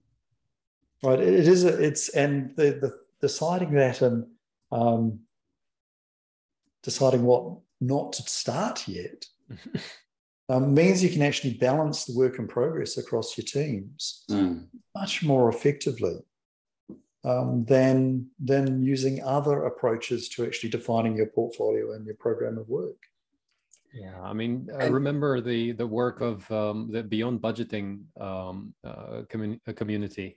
Right. It's deciding that, and deciding what not to start yet means you can actually balance the work in progress across your teams much more effectively than using other approaches to actually defining your portfolio and your program of work. Yeah, I mean, I remember the work of the Beyond Budgeting community,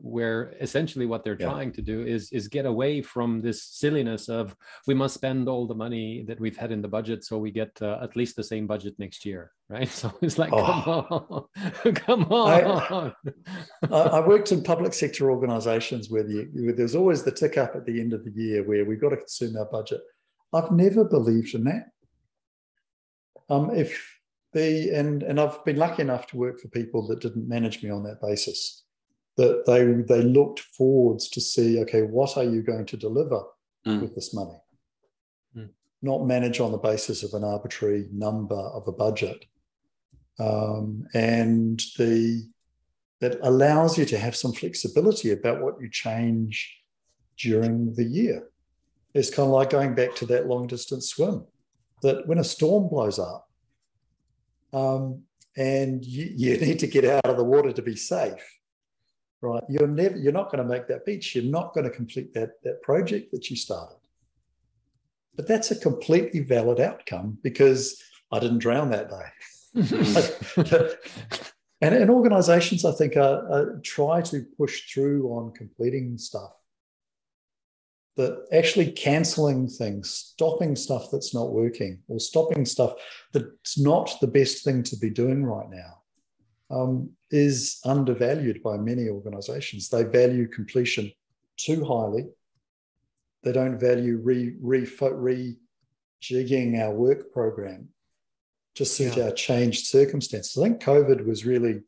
where essentially what they're trying to do is get away from this silliness of we must spend all the money that we've had in the budget so we get at least the same budget next year, right? So it's like, come on. I worked in public sector organisations where there's always the tick up at the end of the year where we've got to consume our budget. I've never believed in that. And I've been lucky enough to work for people that didn't manage me on that basis, that they looked forwards to see, okay, what are you going to deliver with this money? Not manage on the basis of an arbitrary number of a budget. And that allows you to have some flexibility about what you change during the year. It's kind of like going back to that long distance swim. That when a storm blows up and you need to get out of the water to be safe, right? You're not going to make that beach. You're not going to complete that project that you started. But that's a completely valid outcome because I didn't drown that day. and organisations, I think, try to push through on completing stuff. That actually cancelling things, stopping stuff that's not working, or stopping stuff that's not the best thing to be doing right now is undervalued by many organisations. They value completion too highly. They don't value rejigging our work program to suit our changed circumstances. I think COVID was really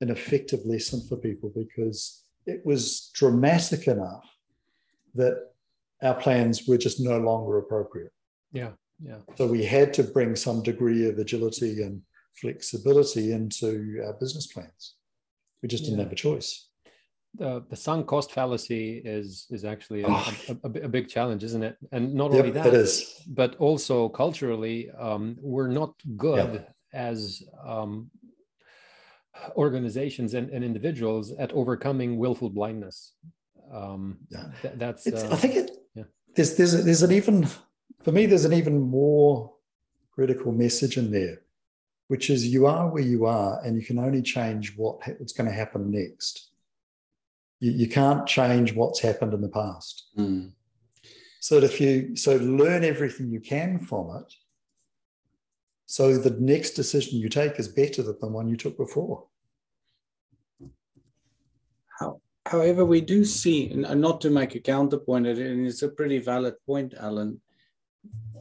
an effective lesson for people because it was dramatic enough that our plans were just no longer appropriate. Yeah. So we had to bring some degree of agility and flexibility into our business plans. We just didn't have a choice. The sunk cost fallacy is actually a big challenge, isn't it? And not only that, it is. But also culturally, we're not good as organizations and individuals at overcoming willful blindness. There's an even, for me, there's an even more critical message in there, which is you are where you are and you can only change what's going to happen next. You can't change what's happened in the past. So that so learn everything you can from it, so the next decision you take is better than the one you took before. However, we do see, and not to make a counterpoint, and it's a pretty valid point, Alan,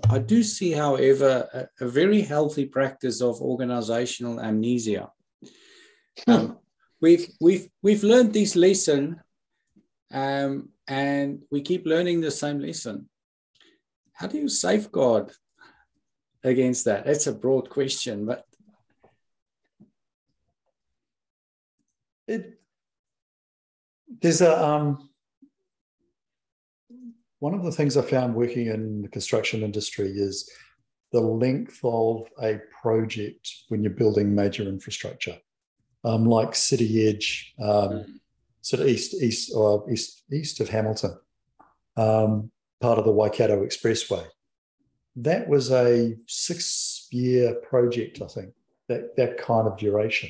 I do see, however, a very healthy practice of organizational amnesia. We've learned this lesson, and we keep learning the same lesson. How do you safeguard against that? That's a broad question, but... There's one of the things I found working in the construction industry is the length of a project when you're building major infrastructure, like City Edge, sort of east of Hamilton, part of the Waikato Expressway. That was a 6-year project, I think, that kind of duration.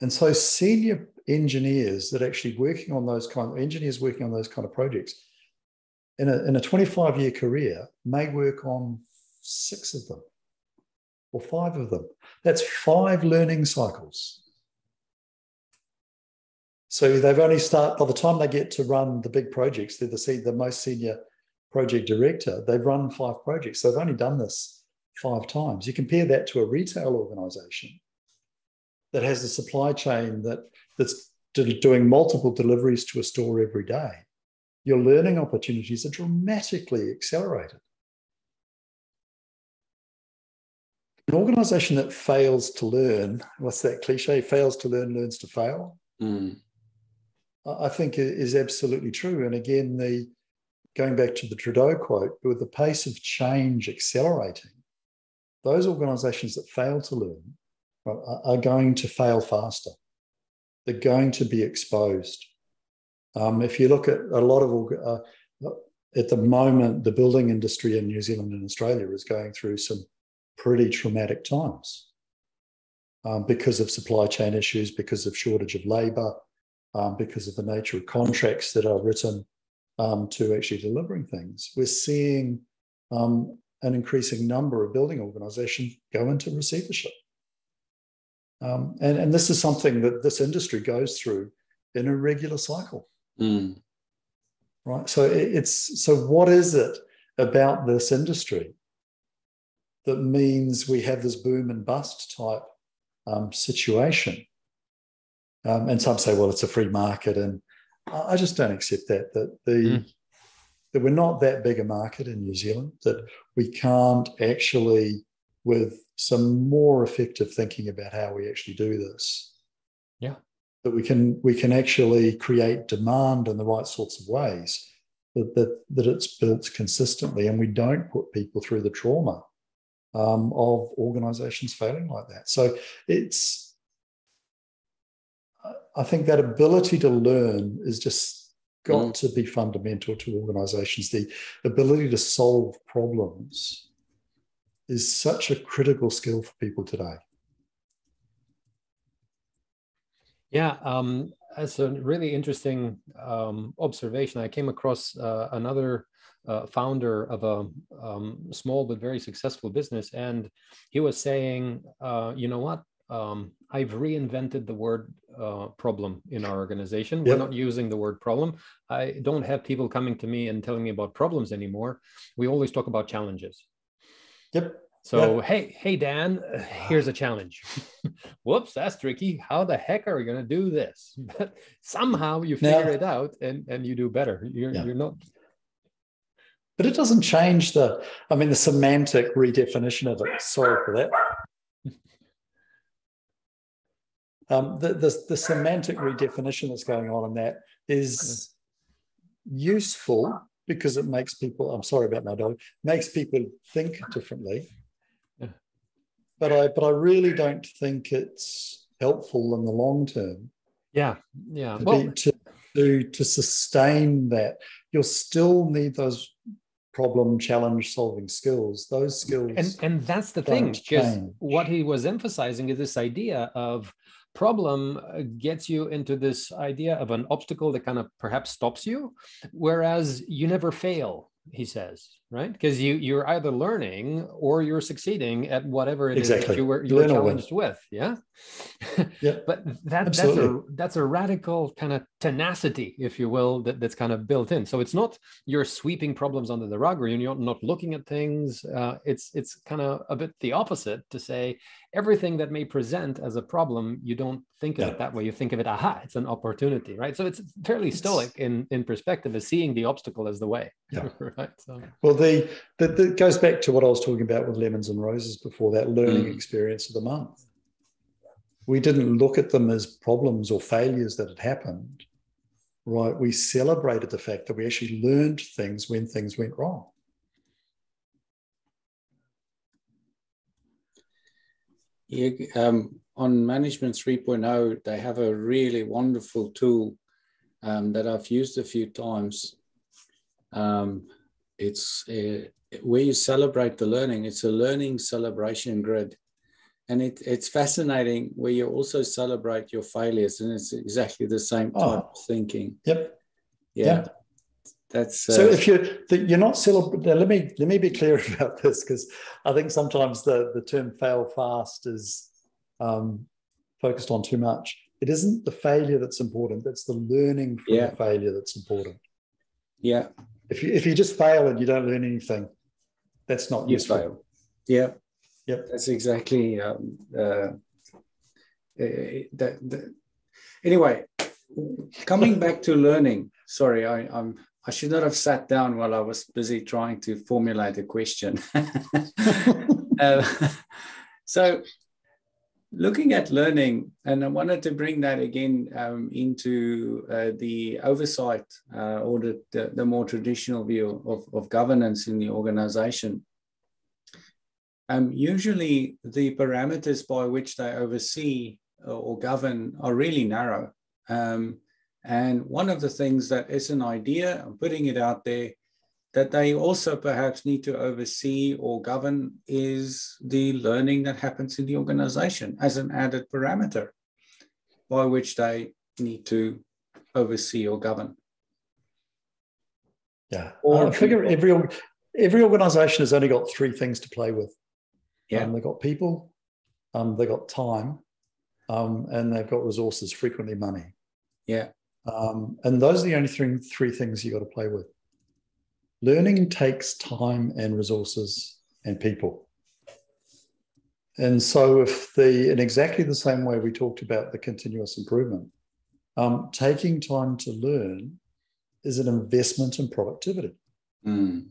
And so senior engineers that actually working on those kind of projects in a 25-year career may work on 6 of them or 5 of them. That's 5 learning cycles. So they've only by the time they get to run the big projects, they're the most senior project director, they've run 5 projects. So they've only done this 5 times. You compare that to a retail organization that has a supply chain that's doing multiple deliveries to a store every day. Your learning opportunities are dramatically accelerated. An organisation that fails to learn, what's that cliche? Fails to learn, learns to fail. I think is absolutely true. And again, going back to the Trudeau quote, with the pace of change accelerating, those organisations that fail to learn are going to fail faster. They're going to be exposed. If you look at a lot of at the moment, the building industry in New Zealand and Australia is going through some pretty traumatic times because of supply chain issues, because of shortage of labour, because of the nature of contracts that are written to actually delivering things. We're seeing an increasing number of building organisations go into receivership. And this is something that this industry goes through in a regular cycle. Mm. Right. So what is it about this industry that means we have this boom and bust type situation? And some say, well, it's a free market, and I just don't accept that. That we're not that big a market in New Zealand that we can't actually, with some more effective thinking about how we actually do this. Yeah. That we can actually create demand in the right sorts of ways, that it's built consistently, and we don't put people through the trauma of organisations failing like that. So it's, I think that ability to learn is just got to be fundamental to organisations. The ability to solve problems is such a critical skill for people today. Yeah, that's a really interesting observation. I came across another founder of a small but very successful business, and he was saying, you know what, I've reinvented the word problem in our organization. We're not using the word problem. I don't have people coming to me and telling me about problems anymore. We always talk about challenges. Yep. So, hey, Dan, here's a challenge. Whoops, that's tricky. How the heck are we going to do this? But somehow you figure it out and you do better. You're not. But it doesn't change the semantic redefinition of it. Sorry for that. The semantic redefinition that's going on in that is useful because it makes people, I'm sorry about my dog, makes people think differently. But I really don't think it's helpful in the long term. Yeah. To sustain that, you'll still need those problem challenge solving skills. Those skills, and that's the thing. Just what he was emphasizing is this idea of problem gets you into this idea of an obstacle that kind of perhaps stops you, whereas you never fail. He says, right? Because you're either learning or you're succeeding at whatever it is that you were challenged with. Yeah. Yeah. But that's a radical kind of tenacity, if you will, that's kind of built in. So it's not you're sweeping problems under the rug or you're not looking at things. It's kind of a bit the opposite to say everything that may present as a problem, you don't think of it that way. You think of it, it's an opportunity, right? So it's fairly stoic in perspective, as seeing the obstacle as the way. Yeah. Right. So. Well, the goes back to what I was talking about with lemons and roses before, that learning experience of the month. We didn't look at them as problems or failures that had happened, right? We celebrated the fact that we actually learned things when things went wrong. Yeah, on Management 3.0, they have a really wonderful tool that I've used a few times. It's where you celebrate the learning. It's a learning celebration grid. And it's fascinating where you also celebrate your failures. And it's exactly the same type of thinking. Yep. Yeah. Yep. That's so if you're not celebrating, let me be clear about this, because I think sometimes the term fail fast is focused on too much. It isn't the failure that's important. It's the learning from the failure that's important. Yeah. If you just fail and you don't learn anything, that's not useful. You fail. Yeah. Yep. That's exactly Anyway, coming back to learning. Sorry, I should not have sat down while I was busy trying to formulate a question. So looking at learning, and I wanted to bring that again into the oversight or the more traditional view of governance in the organization. Usually the parameters by which they oversee or govern are really narrow. And one of the things that is an idea, I'm putting it out there, that they also perhaps need to oversee or govern is the learning that happens in the organization as an added parameter by which they need to oversee or govern. Yeah, or I figure every organization has only got three things to play with. Yeah, they've got people, they've got time, and they've got resources, frequently money. Yeah. And those are the only three things you got to play with. Learning takes time and resources and people. And so if in exactly the same way we talked about the continuous improvement, taking time to learn is an investment in productivity. Mm.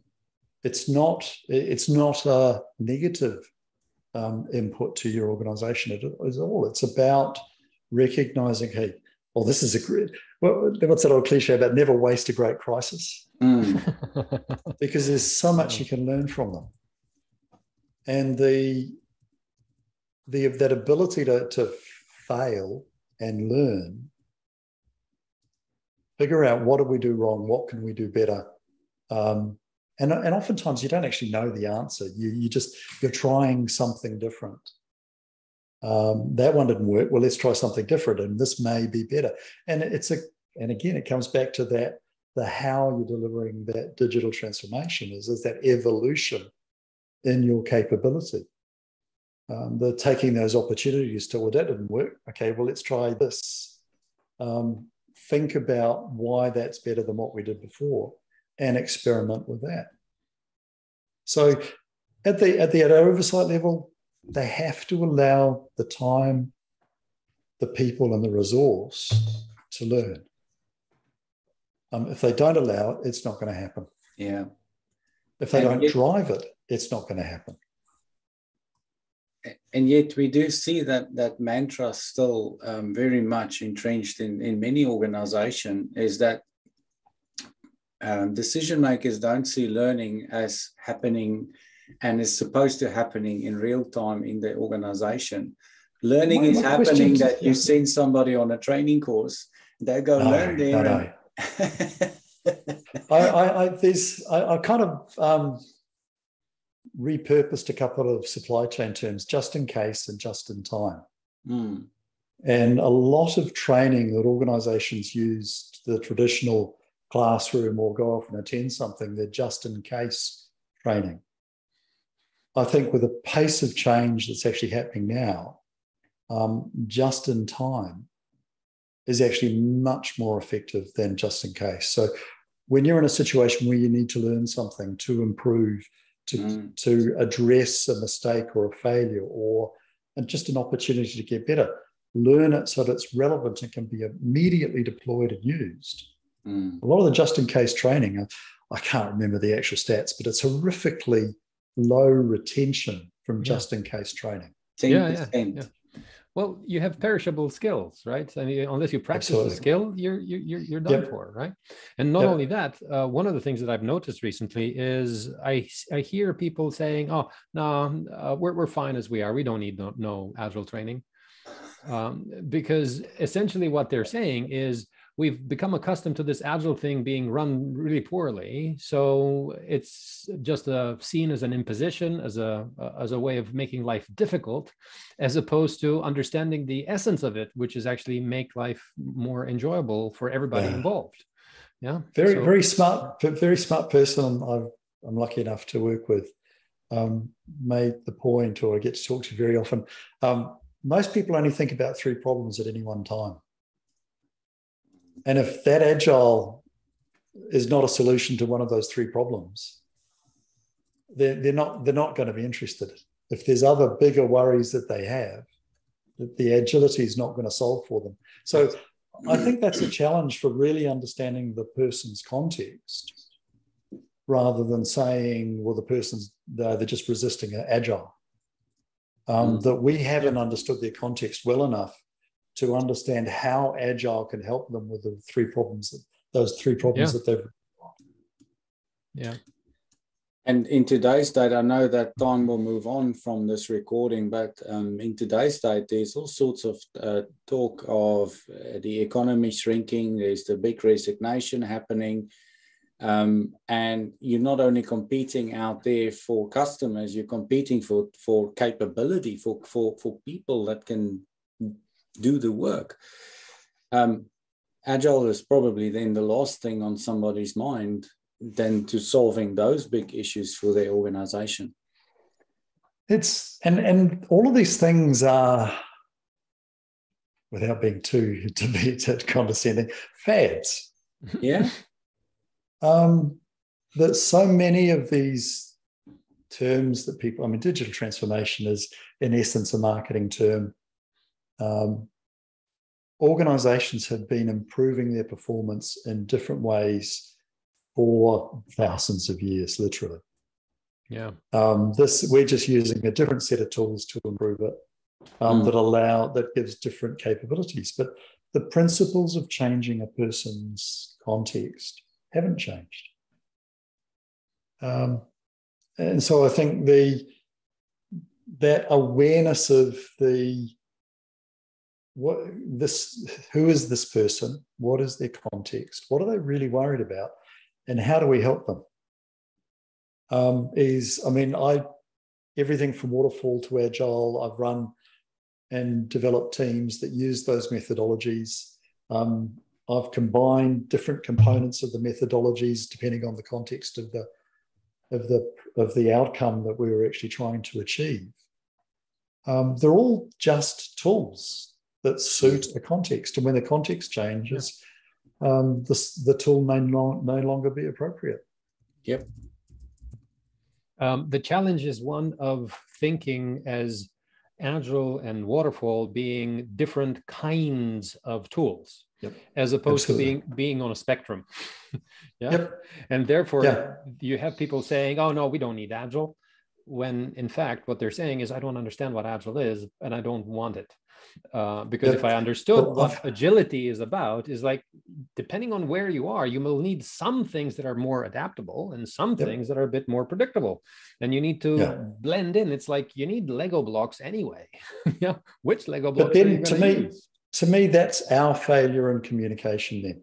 It's not a negative input to your organization at all. It's about recognizing, hey, well, this is a great, well, what's that old cliche about never waste a great crisis? Mm. Because there's so much you can learn from them. And that ability to fail and learn, figure out what did we do wrong, what can we do better. And oftentimes you don't actually know the answer. You're trying something different. That one didn't work. Well, let's try something different, and this may be better. And again, it comes back to that, the how you're delivering that digital transformation is that evolution in your capability. They're taking those opportunities to, well, that didn't work. Okay, well, let's try this. Think about why that's better than what we did before, and experiment with that. So at the oversight level, they have to allow the time, the people, and the resource to learn. If they don't allow it, it's not going to happen. Yeah. If they don't drive it, it's not going to happen. And yet we do see that mantra still very much entrenched in many organizations, is that decision makers don't see learning as happening and is supposed to happening in real time in the organization. Learning is happening that you send somebody on a training course, they go learn there. No. I kind of repurposed a couple of supply chain terms, just in case and just in time. Mm. And a lot of training that organizations use, the traditional classroom or go off and attend something, they're just in case training. I think with the pace of change that's actually happening now, just in time is actually much more effective than just in case. So when you're in a situation where you need to learn something to improve, to address a mistake or a failure or just an opportunity to get better, learn it so that it's relevant and can be immediately deployed and used. Mm. A lot of the just in case training, I can't remember the actual stats, but it's horrifically low retention from just in case training. 10%. Yeah. Well, you have perishable skills, right? I mean, unless you practice the skill, you're done for, right? And not only that, one of the things that I've noticed recently is I hear people saying, "Oh, no, we're fine as we are. We don't need no agile training," because essentially what they're saying is, we've become accustomed to this agile thing being run really poorly, so it's just seen as an imposition, as a way of making life difficult, as opposed to understanding the essence of it, which is actually make life more enjoyable for everybody involved. Yeah, very smart person I'm lucky enough to work with made the point, or I get to talk to very often. Most people only think about three problems at any one time. And if that agile is not a solution to one of those three problems, they're not going to be interested. If there's other bigger worries that they have, that the agility is not going to solve for them. So I think that's a challenge for really understanding the person's context, rather than saying, well, they're just resisting agile. That we haven't understood their context well enough to understand how agile can help them with those three problems that they've got. Yeah. And in today's date, I know that time will move on from this recording, but in today's date, there's all sorts of talk of the economy shrinking. There's the big resignation happening. And you're not only competing out there for customers, you're competing for capability, for people that can do the work. Agile is probably then the last thing on somebody's mind than to solving those big issues for their organization. It's, and all of these things are, without being too condescending, fads. Yeah. That so many of these terms that people, I mean, digital transformation is in essence a marketing term. Organizations have been improving their performance in different ways for thousands of years, literally. Yeah. We're just using a different set of tools to improve it that gives different capabilities. But the principles of changing a person's context haven't changed. And so I think that awareness of who is this person? What is their context? What are they really worried about? And how do we help them? Everything from waterfall to agile, I've run and developed teams that use those methodologies. I've combined different components of the methodologies depending on the context of the outcome that we were actually trying to achieve. They're all just tools that suit a context, and when the context changes, the tool may no longer be appropriate. Yep. The challenge is one of thinking as agile and waterfall being different kinds of tools, as opposed to being on a spectrum. And therefore you have people saying, oh no, we don't need agile, when in fact what they're saying is, I don't understand what agile is and I don't want it. Because if I understood what agility is about, is like, depending on where you are, you will need some things that are more adaptable and some things that are a bit more predictable, and you need to blend in. It's like, you need Lego blocks anyway. Which Lego blocks? But then, to me, that's our failure in communication then.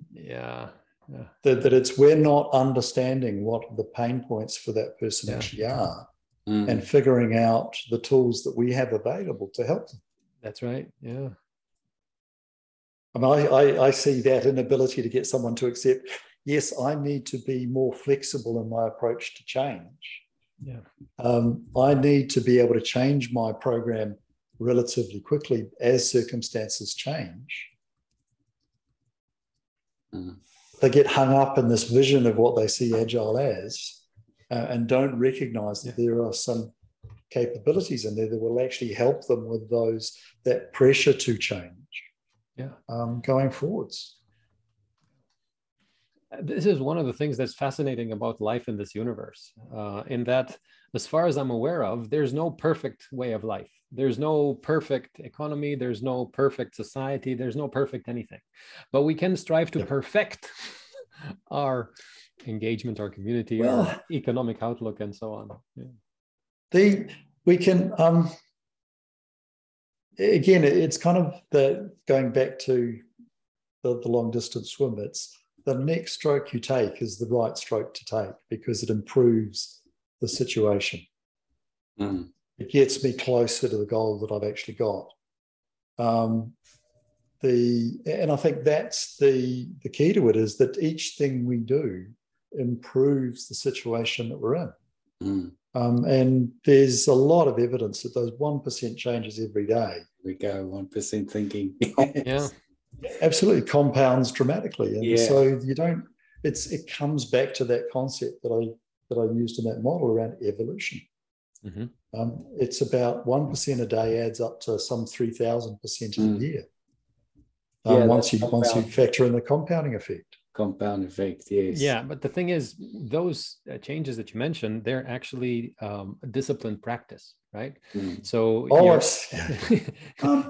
That it's, we're not understanding what the pain points for that person actually are, and figuring out the tools that we have available to help them. That's right. Yeah. I mean, I see that inability to get someone to accept, yes, I need to be more flexible in my approach to change. Yeah. I need to be able to change my program relatively quickly as circumstances change. They get hung up in this vision of what they see agile as, and don't recognize that there are some capabilities in there that will actually help them with that pressure to change going forwards. This is one of the things that's fascinating about life in this universe, in that, as far as I'm aware of, there's no perfect way of life. There's no perfect economy. There's no perfect society. There's no perfect anything, but we can strive to perfect our engagement, our community, our economic outlook, and so on. We can, again, it's kind of going back to the long distance swim. It's the next stroke you take is the right stroke to take because it improves the situation. It gets me closer to the goal that I've actually got. And I think that's the key to it, is that each thing we do improves the situation that we're in. And there's a lot of evidence that those 1% changes every day. We go 1% thinking. Absolutely compounds dramatically, and so you don't. It comes back to that concept that I used in that model around evolution. It's about 1% a day adds up to some 3,000% a year. Once you factor in the compounding effect. Compound effect, yes. Yeah, but the thing is, those changes that you mentioned, they're actually disciplined practice, right? So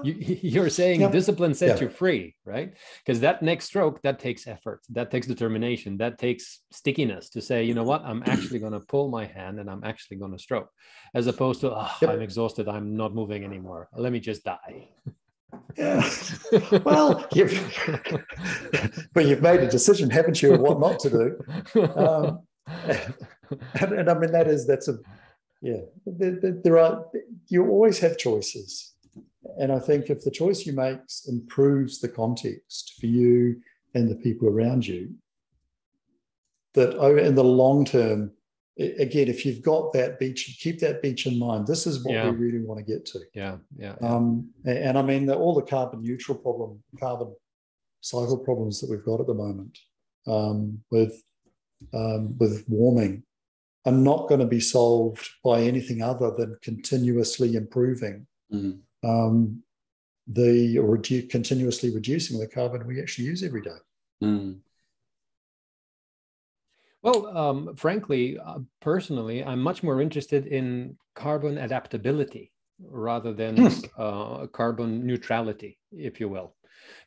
you're saying discipline sets you free, right? Because that next stroke, that takes effort, that takes determination, that takes stickiness to say, you know what, I'm actually going to pull my hand and I'm actually going to stroke, as opposed to, I'm exhausted, I'm not moving anymore, let me just die. Yeah. Well, but you've made a decision, haven't you, of what not to do? And I mean, you always have choices. And I think if the choice you make improves the context for you and the people around you, that in the long term, again, if you've got that beach, keep that beach in mind. This is what we really want to get to. And I mean, all the carbon cycle problems that we've got at the moment with warming are not going to be solved by anything other than continuously improving continuously reducing the carbon we actually use every day. Mm. Well, frankly, personally, I'm much more interested in carbon adaptability rather than carbon neutrality, if you will,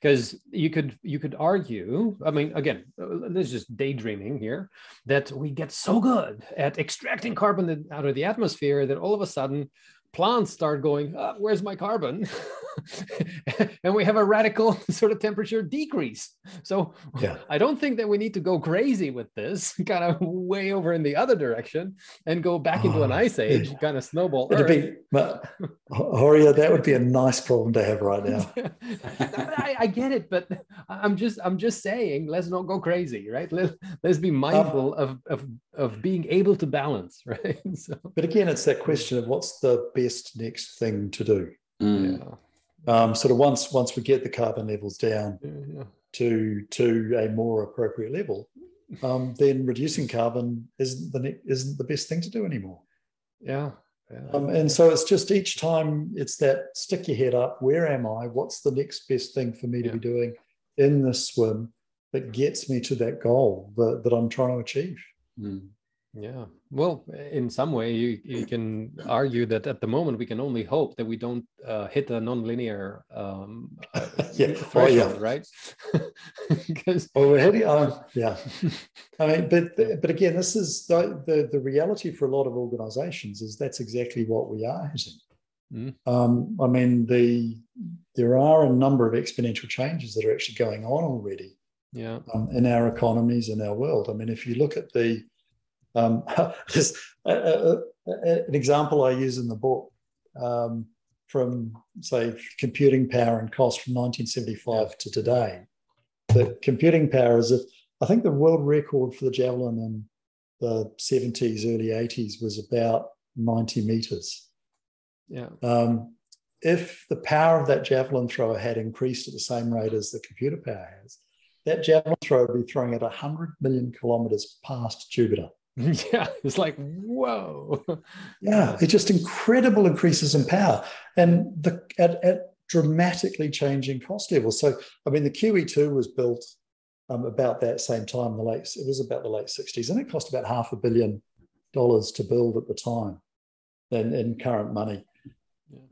because you could argue, I mean, again, this is just daydreaming here, that we get so good at extracting carbon out of the atmosphere that all of a sudden plants start going, where's my carbon? And we have a radical sort of temperature decrease. So I don't think that we need to go crazy with this, kind of way over in the other direction and go back into an ice age, kind of snowball. Horia, that would be a nice problem to have right now. I get it, but I'm just saying, let's not go crazy, right? Let's be mindful of being able to balance, right? So. But again, it's that question of what's the best next thing to do. Mm. Yeah. Sort of once we get the carbon levels down to a more appropriate level, then reducing carbon isn't the best thing to do anymore. And so it's just each time it's that stick your head up. Where am I? What's the next best thing for me to be doing in this swim that gets me to that goal that I'm trying to achieve? Mm. Yeah. Well, in some way, you can argue that at the moment we can only hope that we don't hit a nonlinear threshold, right? I mean, but again, this is the reality for a lot of organisations is that's exactly what we are hitting. Mm. I mean, there are a number of exponential changes that are actually going on already. In our economies and our world. I mean, if you look at an example I use in the book from, say, computing power and cost from 1975 to today. The computing power is, I think the world record for the javelin in the 70s, early 80s was about 90 metres. Yeah. If the power of that javelin thrower had increased at the same rate as the computer power has, that javelin thrower would be throwing at 100 million kilometres past Jupiter. Yeah, it's like, whoa. Yeah, it's just incredible increases in power and at dramatically changing cost levels. So, I mean, the QE2 was built about that same time, it was about the late 60s, and it cost about $500 million to build at the time in current money. Yeah.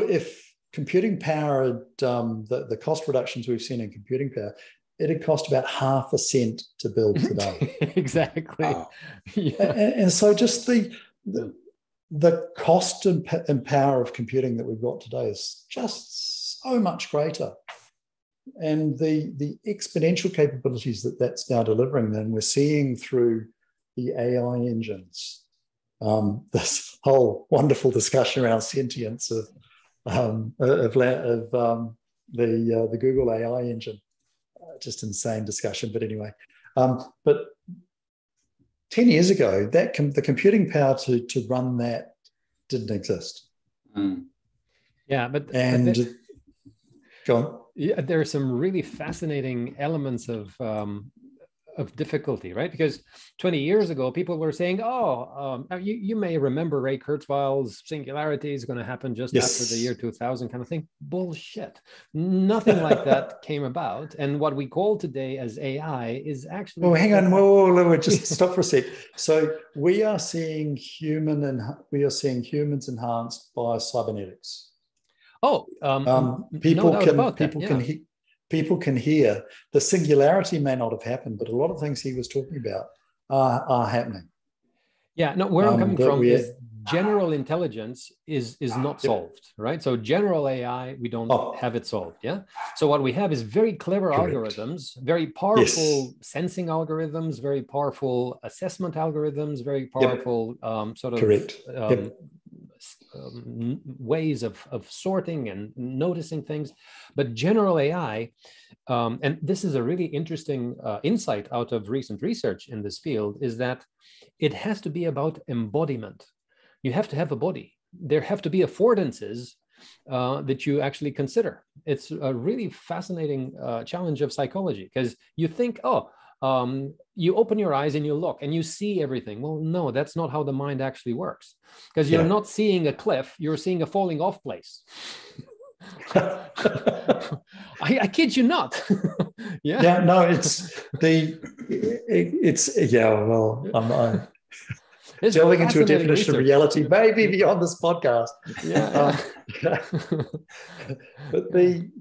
If computing power, the cost reductions we've seen in computing power, it had cost about half a cent to build today. Exactly. Wow. Yeah. And so just the cost and power of computing that we've got today is just so much greater. And the exponential capabilities that's now delivering, then we're seeing through the AI engines, this whole wonderful discussion around sentience the Google AI engine. Just insane discussion, but anyway. But 10 years ago, the computing power to run that didn't exist. Mm. Yeah, go on. Yeah, there are some really fascinating elements of difficulty, right? Because 20 years ago, people were saying, you may remember Ray Kurzweil's singularity is going to happen just after the year 2000 kind of thing. Bullshit. Nothing like that came about. And what we call today as AI is actually... Well, hang on. Whoa, just stop for a sec. So we are seeing humans enhanced by cybernetics. People can hear. The singularity may not have happened, but a lot of things he was talking about are happening. Yeah, no, where I'm coming from is general intelligence is not solved, right? So general AI, we don't have it solved, yeah? So what we have is very clever algorithms, very powerful sensing algorithms, very powerful assessment algorithms, very powerful sort of ways of sorting and noticing things. But general AI, and this is a really interesting insight out of recent research in this field, is that it has to be about embodiment. You have to have a body. There have to be affordances that you actually consider. It's a really fascinating challenge of psychology, because you think, you open your eyes and you look and you see everything. Well, no, that's not how the mind actually works, because you're not seeing a cliff, you're seeing a falling off place. I kid you not. No, I'm delving into a definition of reality, maybe beyond this podcast.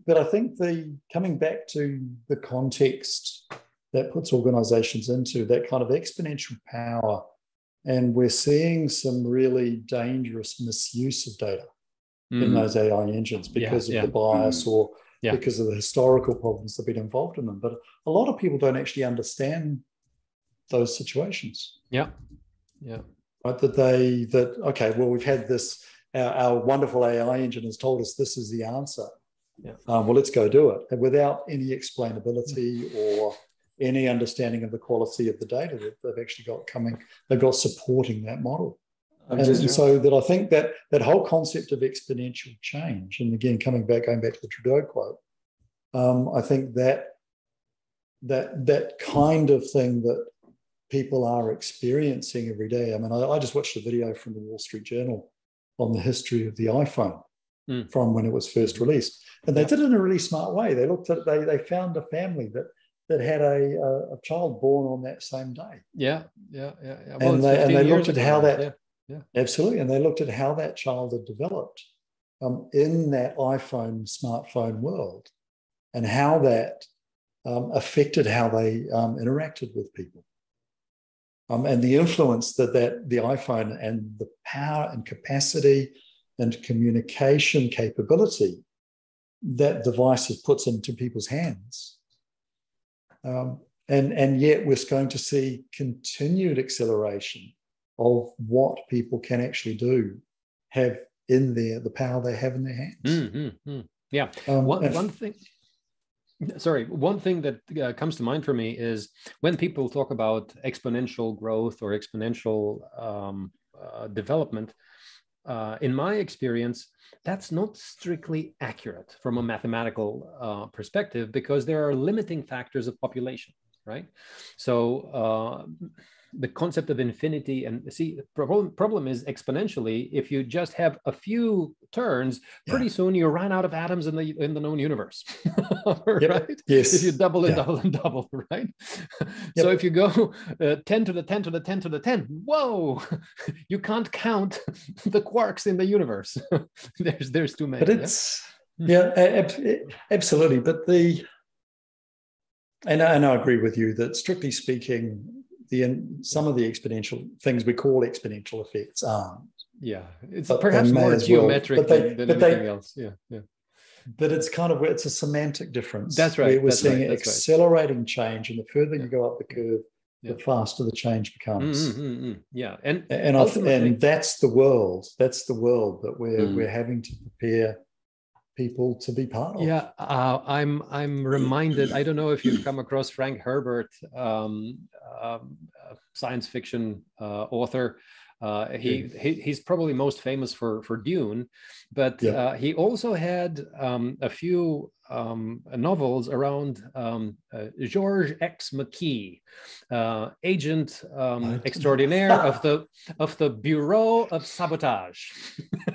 But I think coming back to the context that puts organizations into that kind of exponential power. And we're seeing some really dangerous misuse of data in those AI engines because of the bias or because of the historical problems that have been involved in them. But a lot of people don't actually understand those situations. Right? That we've had this, our wonderful AI engine has told us this is the answer. Well, let's go do it. And without any explainability or any understanding of the quality of the data that they've actually got supporting that model. So that I think that whole concept of exponential change, and again, going back to the Trudeau quote, I think that kind of thing that people are experiencing every day. I mean, I just watched a video from the Wall Street Journal on the history of the iPhone from when it was first released. And they did it in a really smart way. They looked at, they found a family that had a child born on that same day. Well, and they looked at how that, absolutely. And they looked at how that child had developed in that iPhone, smartphone world, and how that affected how they interacted with people. And the influence that the iPhone and the power and capacity and communication capability that device puts into people's hands. And yet we're going to see continued acceleration of what people can actually do, have in there, the power they have in their hands. One thing that comes to mind for me is when people talk about exponential growth or exponential development, in my experience, that's not strictly accurate from a mathematical perspective, because there are limiting factors of population, right? So the concept of infinity, and see, the problem is exponentially, if you just have a few turns, pretty soon you run out of atoms in the known universe, right? Yes. If you double and double and double, right? So if you go 10 to the 10 to the 10 to the 10, whoa, you can't count the quarks in the universe. There's too many. But it's, absolutely. But and I agree with you that strictly speaking, some of the exponential things we call exponential effects aren't. It's perhaps more geometric than anything else. But it's it's a semantic difference. That's right. We're seeing accelerating change, and the further you go up the curve, the faster the change becomes. And that's the world. That's the world that we're having to prepare people to be part of. I'm reminded, I don't know if you've come across Frank Herbert, science fiction author. He's probably most famous for Dune, but he also had a few novels around Jorj X. McKie, agent extraordinaire of the Bureau of Sabotage.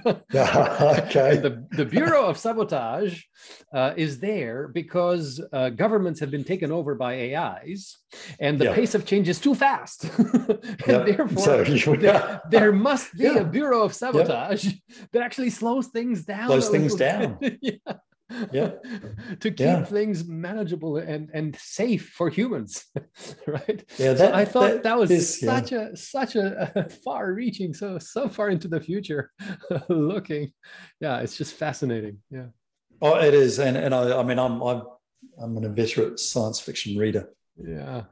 The Bureau of Sabotage is there because governments have been taken over by AIs, and the pace of change is too fast. Therefore, there must be a Bureau of Sabotage that actually slows things down. Yeah. To keep things manageable and safe for humans, right? Yeah, so I thought that was such a far-reaching, so far into the future looking. Yeah, it's just fascinating. Yeah. Oh, it is, and I mean, I'm an inveterate science fiction reader. Yeah.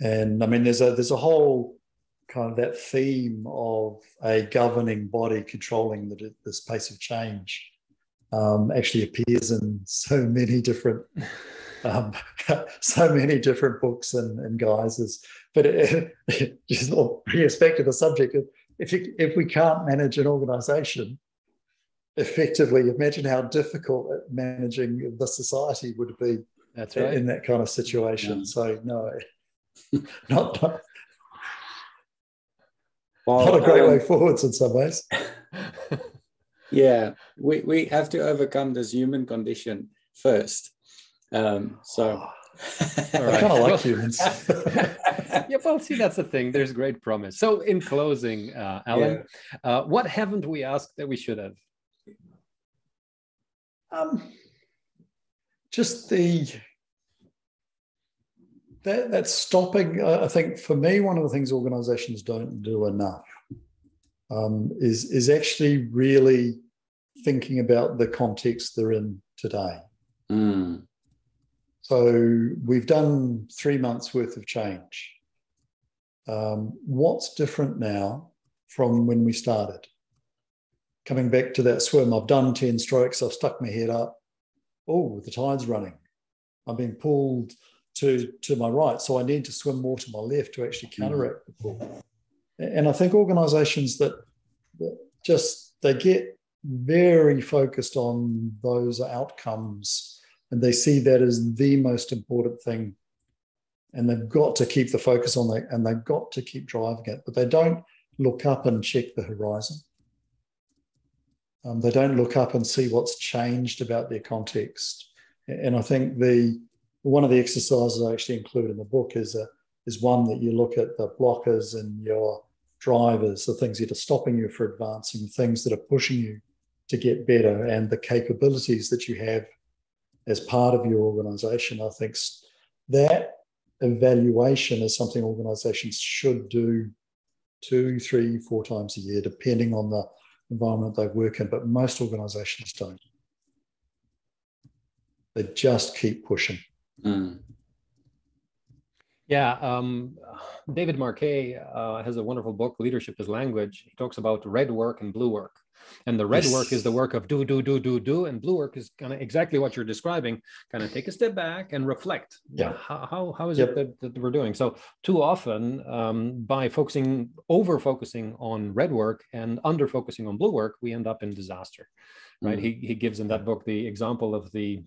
And I mean, there's a whole kind of that theme of a governing body controlling the space of change. Actually appears in so many different books and guises. But it just bring us back to the subject. If we can't manage an organisation effectively, imagine how difficult managing the society would be. That's right. In that kind of situation. Yeah. So no, not a great way forwards in some ways. Yeah, we have to overcome this human condition first. I kind of like humans. Yeah, well, see, that's the thing. There's great promise. So in closing, Alan, what haven't we asked that we should have? Just that stopping, I think for me, one of the things organizations don't do enough is actually really thinking about the context they're in today. Mm. So we've done 3 months worth of change. What's different now from when we started? Coming back to that swim, I've done 10 strokes, I've stuck my head up. Oh, the tide's running. I'm being pulled to my right, so I need to swim more to my left to actually counteract the pull. And I think organisations that just, they get very focused on those outcomes and they see that as the most important thing, and they've got to keep the focus on that and they've got to keep driving it, but they don't look up and check the horizon. They don't look up and see what's changed about their context. And I think one of the exercises I actually include in the book is one that you look at the blockers and your drivers, the things that are stopping you for advancing, the things that are pushing you to get better, and the capabilities that you have as part of your organisation. I think that evaluation is something organisations should do 2, 3, 4 times a year, depending on the environment they work in, but most organisations don't. They just keep pushing. Mm. Yeah, David Marquet has a wonderful book, Leadership is Language. He talks about red work and blue work. And the red work is the work of do, do, do, do, do. And blue work is kind of exactly what you're describing, kind of take a step back and reflect. Yeah. How is it that we're doing? So too often by over-focusing on red work and under-focusing on blue work, we end up in disaster, right? Mm. He gives in that book the example of the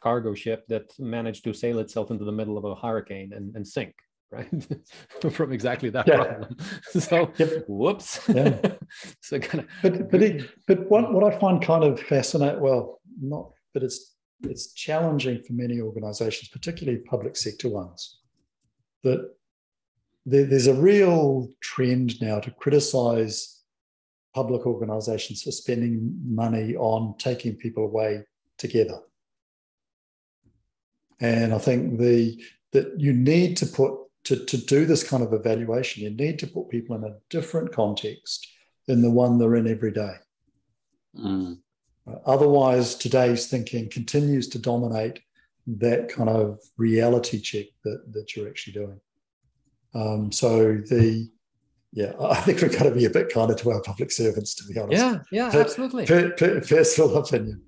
cargo ship that managed to sail itself into the middle of a hurricane and sink, right? From exactly that problem. So, whoops. Yeah. So kind of. But what I find kind of fascinating, it's challenging for many organisations, particularly public sector ones, that there's a real trend now to criticise public organisations for spending money on taking people away together. And I think that you need to put, to do this kind of evaluation, you need to put people in a different context than the one they're in every day. Mm. Otherwise, today's thinking continues to dominate that kind of reality check that you're actually doing. I think we've got to be a bit kinder to our public servants, to be honest. Yeah, absolutely. Personal opinion.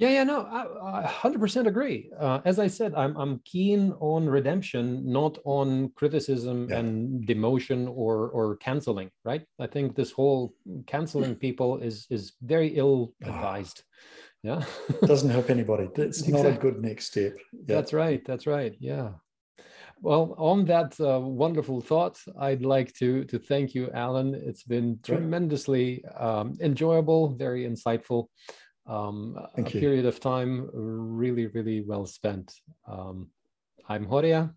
No, I 100% agree. As I said, I'm keen on redemption, not on criticism and demotion or canceling, right? I think this whole canceling people is very ill-advised. Yeah. Doesn't help anybody. It's not a good next step. Yeah. That's right. Yeah. Well, on that wonderful thought, I'd like to thank you, Alan. It's been tremendously enjoyable, very insightful. Period of time really, really well spent. I'm Horia.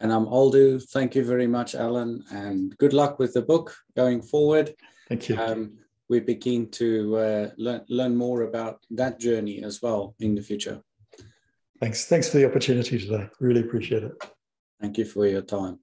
And I'm Aldo. Thank you very much, Alan. And good luck with the book going forward. Thank you. we'd be keen to learn more about that journey as well in the future. Thanks for the opportunity today. Really appreciate it. Thank you for your time.